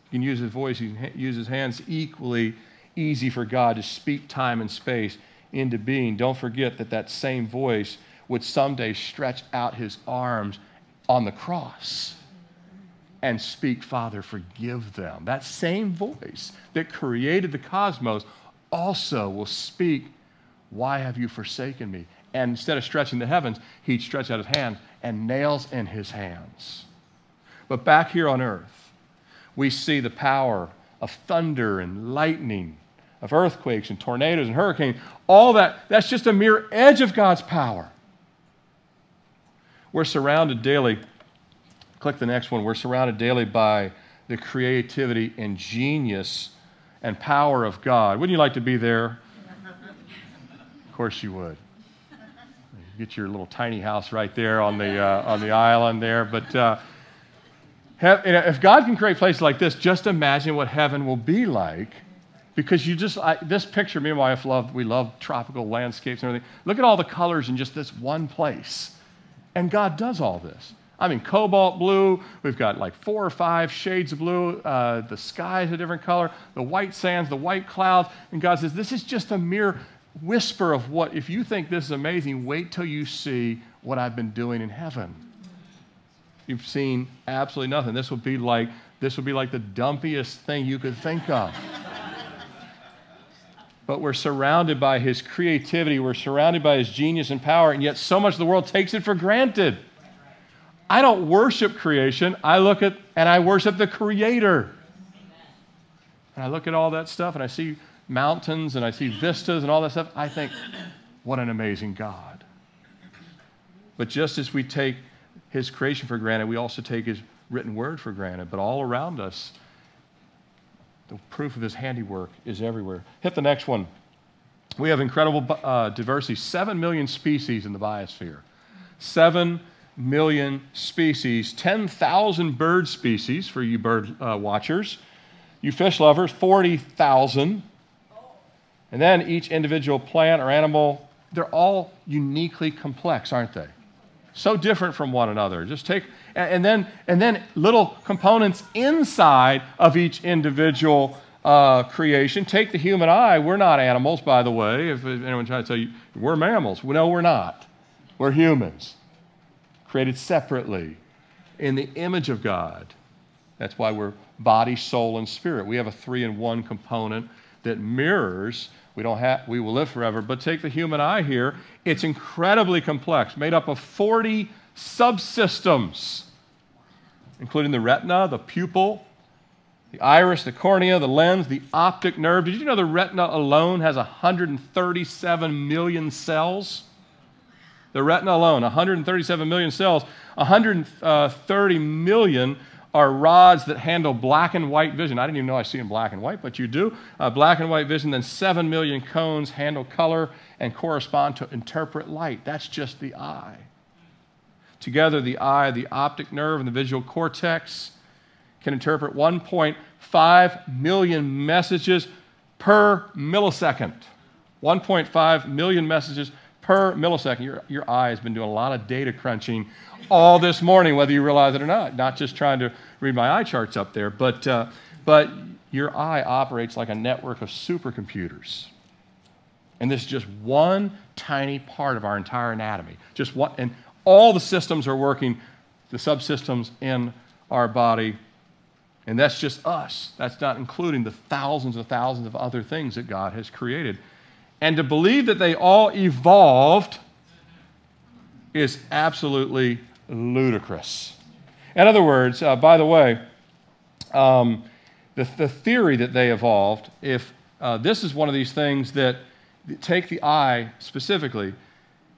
He can use his voice, he can use his hands. Equally easy for God to speak time and space into being. Don't forget that that same voice would someday stretch out his arms on the cross and speak, Father, forgive them. That same voice that created the cosmos also will speak, why have you forsaken me? And instead of stretching the heavens, he'd stretch out his hands and nails in his hands. But back here on earth, we see the power of thunder and lightning, of earthquakes and tornadoes and hurricanes. All that, that's just a mere edge of God's power. We're surrounded daily, click the next one, we're surrounded daily by the creativity and genius and power of God. Wouldn't you like to be there? Of course you would. You get your little tiny house right there on the, uh, on the island there. But uh, have, you know, if God can create places like this, just imagine what heaven will be like. Because you just, I, this picture, me and my wife love, we love tropical landscapes and everything. Look at all the colors in just this one place. And God does all this. I mean, cobalt blue, we've got like four or five shades of blue, uh, the sky is a different color, the white sands, the white clouds. And God says, this is just a mere whisper of what, if you think this is amazing, wait till you see what I've been doing in heaven. You've seen absolutely nothing. This will be like This would be like the dumpiest thing you could think of. But we're surrounded by his creativity. We're surrounded by his genius and power, and yet so much of the world takes it for granted. I don't worship creation. I look at, and I worship the Creator. And I look at all that stuff, and I see mountains, and I see vistas, and all that stuff. I think, what an amazing God. But just as we take his creation for granted, we also take his written word for granted. But all around us, the proof of his handiwork is everywhere. Hit the next one. We have incredible uh, diversity. Seven million species in the biosphere. Seven million species. ten thousand bird species for you bird uh, watchers. You fish lovers, forty thousand. And then each individual plant or animal, they're all uniquely complex, aren't they? So different from one another. Just take, and then, and then little components inside of each individual uh, creation. Take the human eye. We're not animals, by the way. If anyone tries to tell you, we're mammals. Well, no, we're not. We're humans, created separately in the image of God. That's why we're body, soul, and spirit. We have a three-in-one component that mirrors. We don't have, we will live forever. But take the human eye here. It's incredibly complex, made up of forty subsystems, including the retina, the pupil, the iris, the cornea, the lens, the optic nerve. Did you know the retina alone has one hundred thirty-seven million cells? The retina alone, one hundred thirty-seven million cells. one hundred thirty million are rods that handle black and white vision. I didn't even know I see in black and white, but you do. Uh, black and white vision, then seven million cones handle color and correspond to interpret light. That's just the eye. Together, the eye, the optic nerve, and the visual cortex can interpret one point five million messages per millisecond. one point five million messages per millisecond. Your, your eye has been doing a lot of data crunching all this morning, whether you realize it or not. Not just trying to read my eye charts up there, but, uh, but your eye operates like a network of supercomputers. And this is just one tiny part of our entire anatomy. Just one, and all the systems are working, the subsystems in our body. And that's just us. That's not including the thousands and thousands of other things that God has created. And to believe that they all evolved is absolutely ludicrous. In other words, uh, by the way, um, the, the theory that they evolved, if uh, this is one of these things that, take the eye specifically,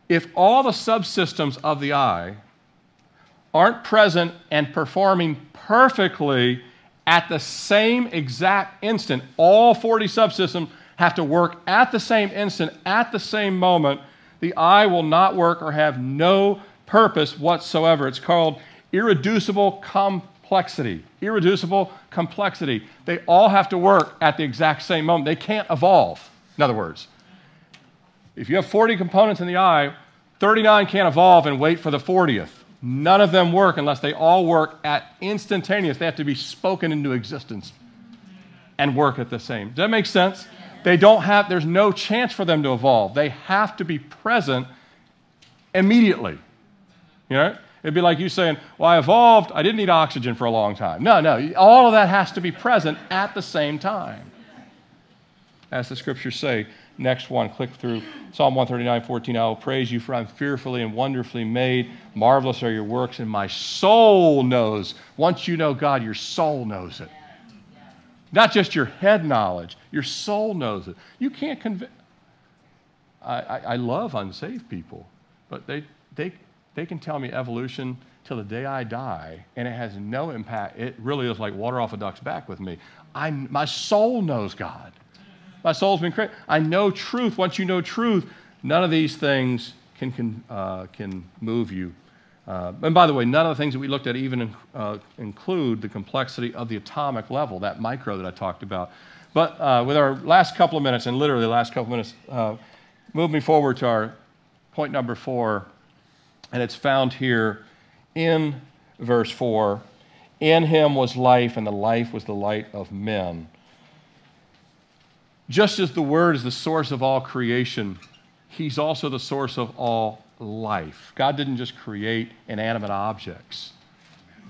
if all the subsystems of the eye aren't present and performing perfectly at the same exact instant, all forty subsystems have to work at the same instant, at the same moment, the eye will not work or have no purpose whatsoever. It's called irreducible complexity. Irreducible complexity. They all have to work at the exact same moment. They can't evolve, in other words. If you have forty components in the eye, thirty-nine can't evolve and wait for the fortieth. None of them work unless they all work at instantaneous. They have to be spoken into existence and work at the same. Does that make sense? They don't have, there's no chance for them to evolve. They have to be present immediately. You know, it'd be like you saying, well, I evolved, I didn't need oxygen for a long time. No, no, all of that has to be present at the same time. As the scriptures say, next one, click through Psalm one thirty-nine, fourteen, I will praise you for I'm fearfully and wonderfully made. Marvelous are your works and my soul knows. Once you know God, your soul knows it. Not just your head knowledge, your soul knows it. You can't convince. I, I, I love unsaved people, but they, they, they can tell me evolution till the day I die, and it has no impact. It really is like water off a duck's back with me. I, my soul knows God. My soul's been created. I know truth. Once you know truth, none of these things can, can, uh, can move you. Uh, and by the way, none of the things that we looked at even in, uh, include the complexity of the atomic level, that micro that I talked about. But uh, with our last couple of minutes, and literally the last couple of minutes, uh, move me forward to our point number four, and it's found here in verse four. In him was life, and the life was the light of men. Just as the Word is the source of all creation, he's also the source of all life. God didn't just create inanimate objects.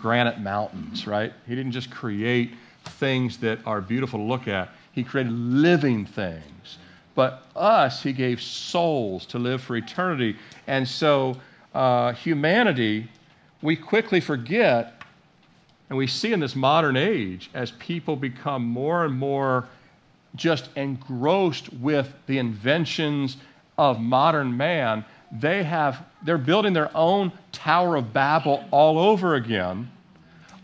granite mountains, right? He didn't just create things that are beautiful to look at. He created living things. But us, he gave souls to live for eternity. And so uh, humanity, we quickly forget, and we see in this modern age, as people become more and more just engrossed with the inventions of modern man, they have, they're building their own Tower of Babel all over again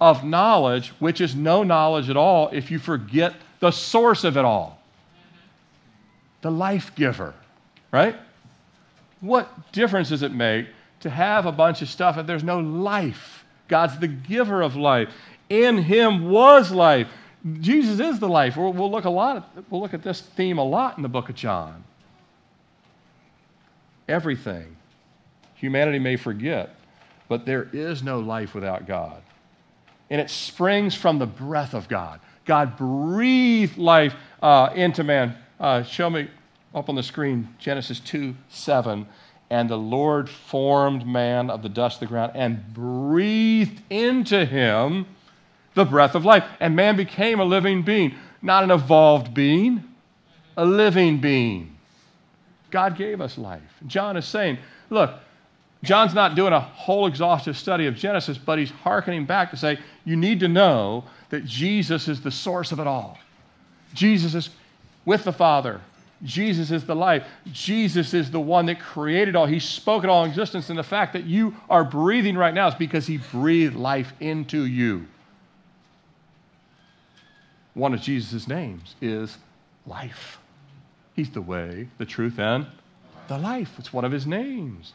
of knowledge, which is no knowledge at all if you forget the source of it all. The life giver, right? What difference does it make to have a bunch of stuff if there's no life? God's the giver of life. In him was life. Jesus is the life. We'll, we'll, look a lot at, we'll look at this theme a lot in the book of John. Everything humanity may forget, but there is no life without God. And it springs from the breath of God. God breathed life uh, into man. Uh, show me up on the screen, Genesis two, seven. And the Lord formed man of the dust of the ground and breathed into him the breath of life. And man became a living being, not an evolved being, a living being. God gave us life. John is saying, look, John's not doing a whole exhaustive study of Genesis, but he's hearkening back to say, you need to know that Jesus is the source of it all. Jesus is with the Father. Jesus is the life. Jesus is the one that created all. He spoke it all in existence. And the fact that you are breathing right now is because he breathed life into you. One of Jesus' names is life. He's the way, the truth, and the life. It's one of his names.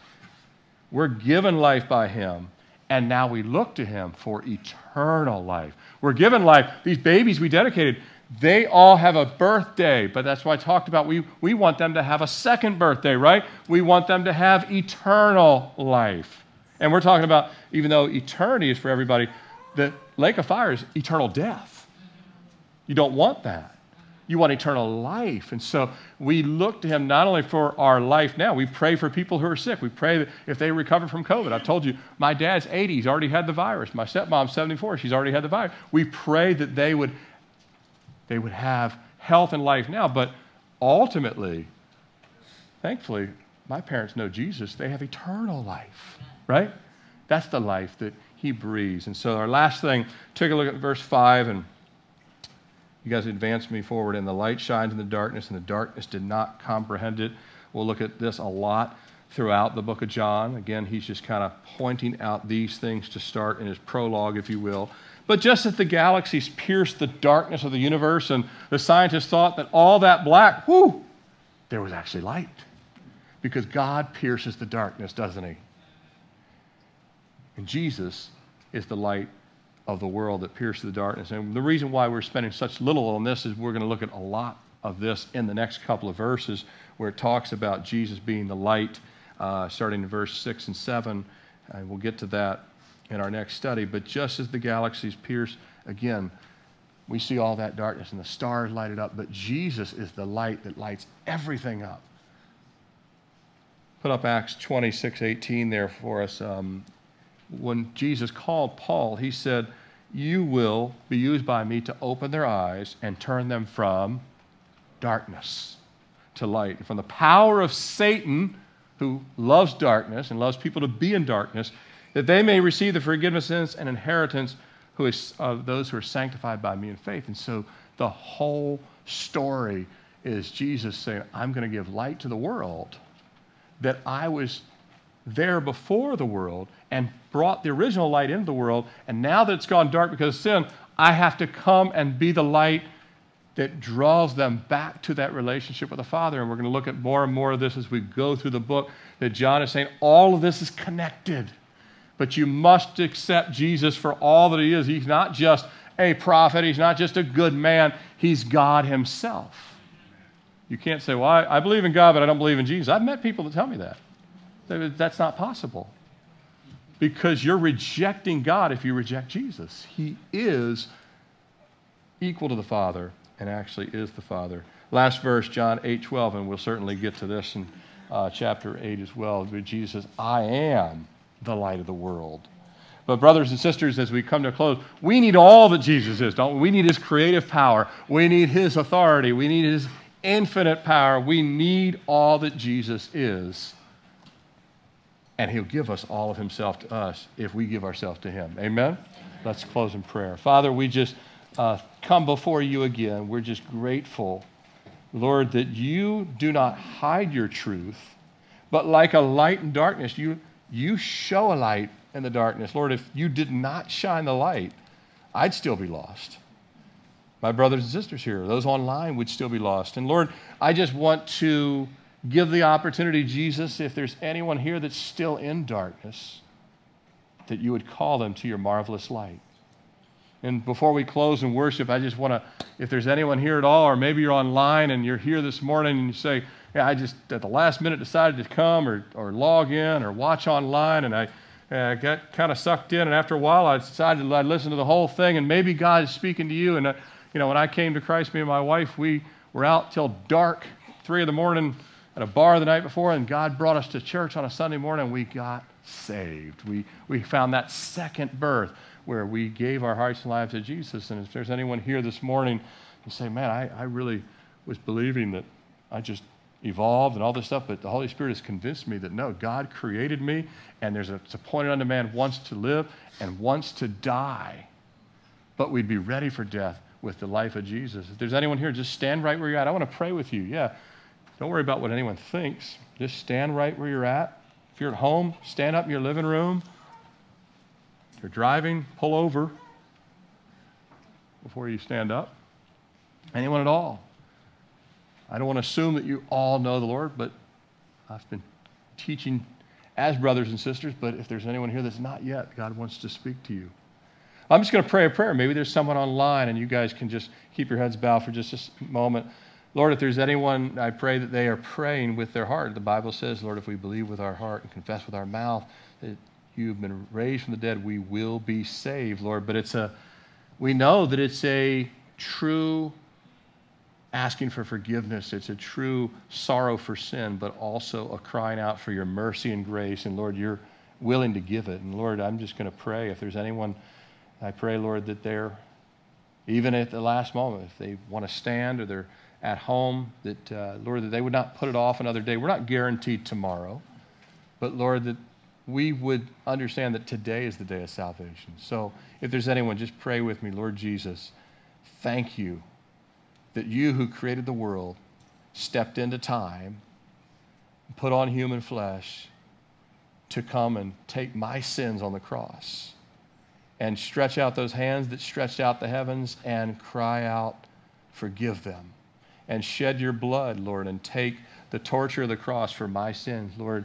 We're given life by him. And now we look to him for eternal life. We're given life. These babies we dedicated, they all have a birthday, but that's why I talked about we, we want them to have a second birthday, right? We want them to have eternal life. And we're talking about, even though eternity is for everybody, the lake of fire is eternal death. You don't want that. You want eternal life. And so we look to him not only for our life now, we pray for people who are sick. We pray that if they recover from COVID. I've told you, my dad's eighty, he's already had the virus. My stepmom's seventy-four, she's already had the virus. We pray that they would They would have health and life now, but ultimately, thankfully, my parents know Jesus. They have eternal life, right? That's the life that he breathes. And so our last thing, take a look at verse five, and you guys advance me forward. And the light shines in the darkness, and the darkness did not comprehend it. We'll look at this a lot throughout the book of John. Again, he's just kind of pointing out these things to start in his prologue, if you will. But just as the galaxies pierced the darkness of the universe and the scientists thought that all that black, whoo, there was actually light. Because God pierces the darkness, doesn't he? And Jesus is the light of the world that pierces the darkness. And the reason why we're spending such little on this is we're going to look at a lot of this in the next couple of verses where it talks about Jesus being the light, uh, starting in verse six and seven. And we'll get to that in our next study. But just as the galaxies pierce, again, we see all that darkness and the stars lighted up, but Jesus is the light that lights everything up. Put up Acts twenty-six eighteen there for us. Um, when Jesus called Paul, he said, you will be used by me to open their eyes and turn them from darkness to light, and from the power of Satan, who loves darkness and loves people to be in darkness, that they may receive the forgiveness and inheritance who is, of those who are sanctified by me in faith. And so the whole story is Jesus saying, I'm going to give light to the world, that I was there before the world and brought the original light into the world, and now that it's gone dark because of sin, I have to come and be the light that draws them back to that relationship with the Father. And we're going to look at more and more of this as we go through the book, that John is saying all of this is connected. But you must accept Jesus for all that he is. He's not just a prophet. He's not just a good man. He's God himself. You can't say, well, I, I believe in God, but I don't believe in Jesus. I've met people that tell me that. That's not possible. Because you're rejecting God if you reject Jesus. He is equal to the Father and actually is the Father. Last verse, John eight twelve, and we'll certainly get to this in uh, chapter eight as well, where Jesus says, I am the light of the world. But brothers and sisters, as we come to a close, we need all that Jesus is, don't we? We need his creative power. We need his authority. We need his infinite power. We need all that Jesus is. And he'll give us all of himself to us if we give ourselves to him. Amen? Amen. Let's close in prayer. Father, we just uh, come before you again. We're just grateful, Lord, that you do not hide your truth, but like a light in darkness, you, you show a light in the darkness. Lord, if you did not shine the light, I'd still be lost. My brothers and sisters here, those online would still be lost. And Lord, I just want to give the opportunity, Jesus, if there's anyone here that's still in darkness, that you would call them to your marvelous light. And before we close in worship, I just want to, if there's anyone here at all, or maybe you're online and you're here this morning and you say, yeah, I just at the last minute decided to come or, or log in or watch online, and I uh, got kind of sucked in, and after a while I decided I'd listen to the whole thing, and maybe God is speaking to you. And uh, you know, when I came to Christ, me and my wife, we were out till dark, three in the morning, at a bar the night before, and God brought us to church on a Sunday morning, and we got saved. We, we found that second birth where we gave our hearts and lives to Jesus. And if there's anyone here this morning and say, man, I, I really was believing that I just evolved and all this stuff, but the Holy Spirit has convinced me that no, God created me, and there's a, it's appointed unto man once to live and once to die, but we'd be ready for death with the life of Jesus. If there's anyone here, just stand right where you're at. I want to pray with you. Yeah. Don't worry about what anyone thinks. Just stand right where you're at. If you're at home, stand up in your living room. If you're driving, pull over before you stand up. Anyone at all. I don't want to assume that you all know the Lord, but I've been teaching as brothers and sisters, but if there's anyone here that's not yet, God wants to speak to you. I'm just going to pray a prayer. Maybe there's someone online, and you guys can just keep your heads bowed for just a moment. Lord, if there's anyone, I pray that they are praying with their heart. The Bible says, Lord, if we believe with our heart and confess with our mouth that you've been raised from the dead, we will be saved, Lord. But it's a, we know that it's a true asking for forgiveness. It's a true sorrow for sin, but also a crying out for your mercy and grace. And Lord, you're willing to give it. And Lord, I'm just going to pray. If there's anyone, I pray, Lord, that they're, even at the last moment, if they want to stand or they're at home, that, uh, Lord, that they would not put it off another day. We're not guaranteed tomorrow, but, Lord, that we would understand that today is the day of salvation. So if there's anyone, just pray with me. Lord Jesus, thank you that you who created the world stepped into time, put on human flesh to come and take my sins on the cross and stretch out those hands that stretched out the heavens and cry out, forgive them. And shed your blood, Lord, and take the torture of the cross for my sins. Lord,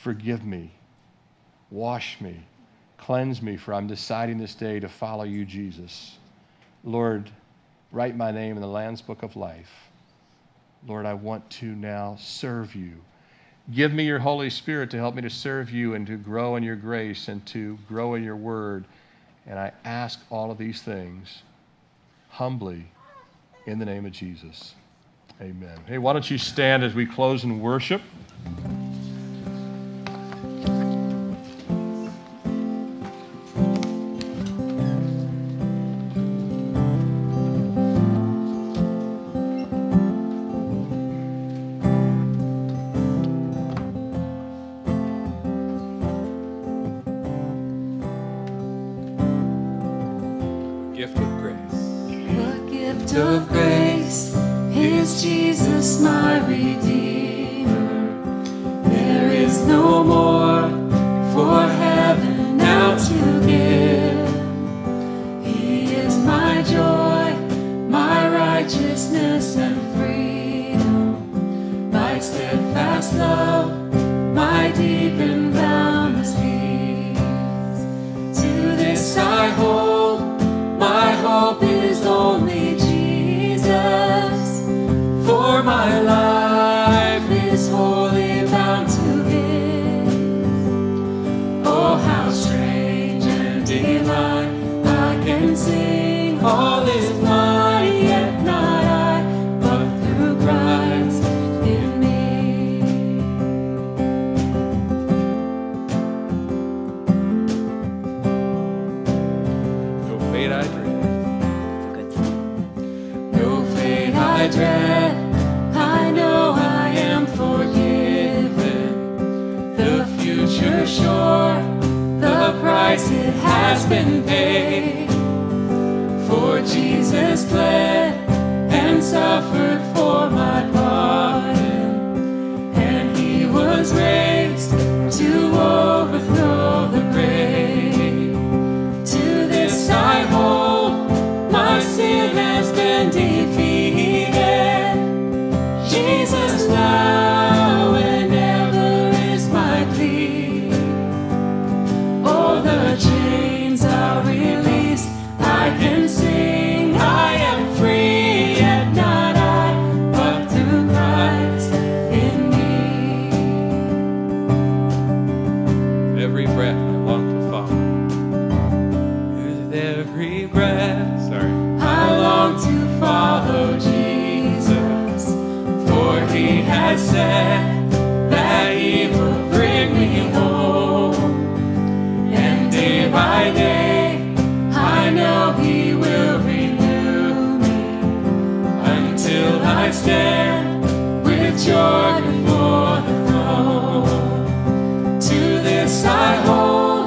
forgive me, wash me, cleanse me, for I'm deciding this day to follow you, Jesus. Lord, write my name in the Lamb's Book of Life. Lord, I want to now serve you. Give me your Holy Spirit to help me to serve you and to grow in your grace and to grow in your word. And I ask all of these things humbly, in the name of Jesus, amen. Hey, why don't you stand as we close in worship? fate I dread. It's a good song. No fate I dread. I know I am forgiven. The future sure. The price it has been paid. For Jesus bled and suffered for my pardon, and he was raised to overthrow the grave. To this I hold, my sin has been defeated. Jesus now and ever is my plea. Oh, the chains are released, I can sing, I am free, yet not I, but through Christ in me. With every breath I long to follow. With every breath, sorry, I long to follow Jesus, for he has said that he will bring me home, and day by day. I stand with joy before the throne. To this I hold,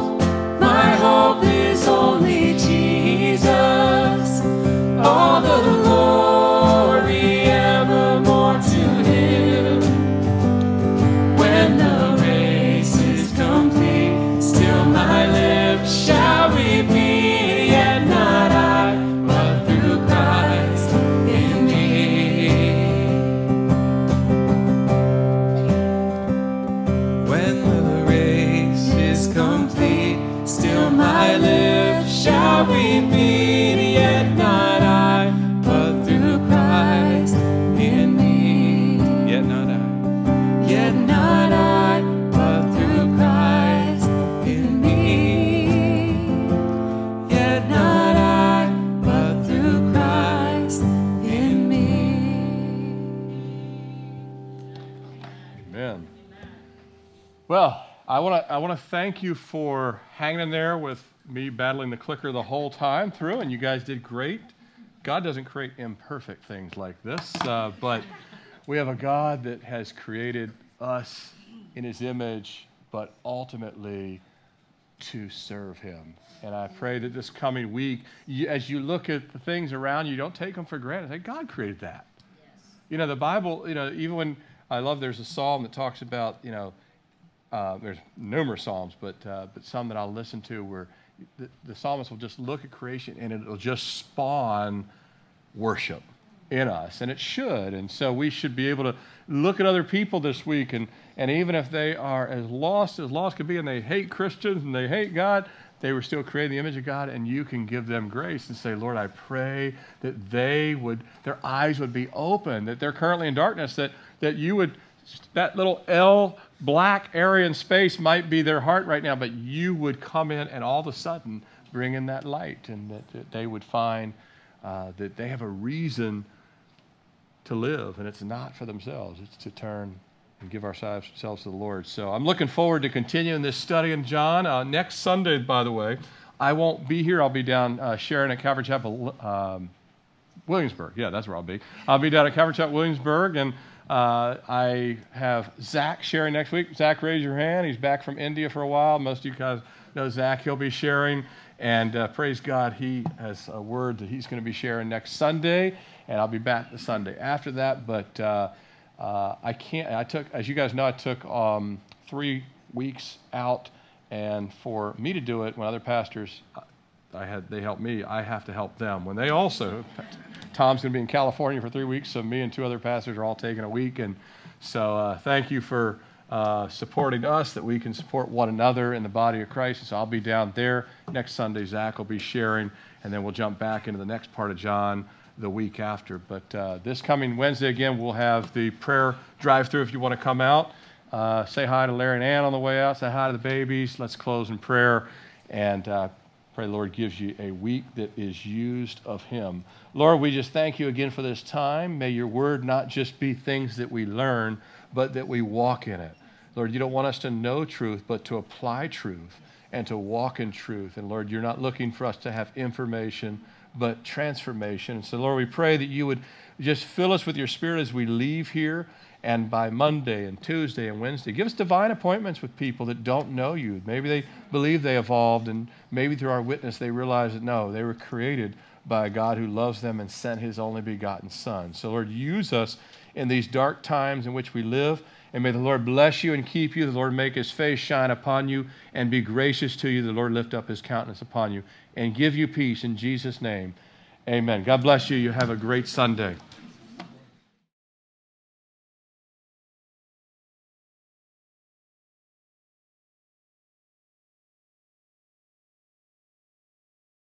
my hope is only Jesus. All the glory evermore to him. When the race is complete, still my lips shall repeat, yet not I. My lips shall repeat, yet not I, but through Christ in me. Yet not I, yet not I, but through Christ in me. Yet not I, but through Christ in me. Amen. Well, I want to I want to thank you for hanging in there with me battling the clicker the whole time through, and you guys did great. God doesn't create imperfect things like this, uh, but we have a God that has created us in his image, but ultimately to serve him. And I pray that this coming week, you, as you look at the things around you, don't take them for granted. Say, God created that. Yes. You know, the Bible, you know, even when I love there's a psalm that talks about, you know, Uh, there's numerous psalms, but uh, but some that I'll listen to where the, the psalmist will just look at creation and it'll just spawn worship in us, and it should. And so we should be able to look at other people this week, and, and even if they are as lost as lost could be and they hate Christians and they hate God, they were still created in the image of God, and you can give them grace and say, Lord, I pray that they would, their eyes would be open, that they're currently in darkness, that, that you would, that little L black area in space might be their heart right now, but you would come in and all of a sudden bring in that light, and that, that they would find uh, that they have a reason to live, and it's not for themselves. It's to turn and give ourselves to the Lord. So I'm looking forward to continuing this study in John. Uh, next Sunday, by the way, I won't be here. I'll be down uh, sharing at Calvary Chapel, um, Williamsburg. Yeah, that's where I'll be. I'll be down at Calvary Chapel, Williamsburg, and Uh, I have Zach sharing next week. Zach, raise your hand. He's back from India for a while. Most of you guys know Zach. He'll be sharing, and uh, praise God, he has a word that he's going to be sharing next Sunday, and I'll be back the Sunday after that. But uh, uh, I can't. I took, as you guys know, I took um, three weeks out, and for me to do it when other pastors, I had they helped me. I have to help them when they also. Tom's going to be in California for three weeks, so me and two other pastors are all taking a week. And so uh, thank you for uh, supporting us, that we can support one another in the body of Christ. So I'll be down there next Sunday. Zach will be sharing, and then we'll jump back into the next part of John the week after. But uh, this coming Wednesday, again, we'll have the prayer drive-through if you want to come out. Uh, say hi to Larry and Ann on the way out. Say hi to the babies. Let's close in prayer, and uh pray the Lord gives you a week that is used of him. Lord, we just thank you again for this time. May your word not just be things that we learn, but that we walk in it. Lord, you don't want us to know truth, but to apply truth. and to walk in truth. And Lord, you're not looking for us to have information, but transformation. And so Lord, we pray that you would just fill us with your Spirit as we leave here. And by Monday and Tuesday and Wednesday, give us divine appointments with people that don't know you. Maybe they believe they evolved, and maybe through our witness they realize that, no, they were created by a God who loves them and sent his only begotten Son. So Lord, use us in these dark times in which we live. And may the Lord bless you and keep you. The Lord make his face shine upon you and be gracious to you. The Lord lift up his countenance upon you and give you peace in Jesus' name. Amen. God bless you. You have a great Sunday.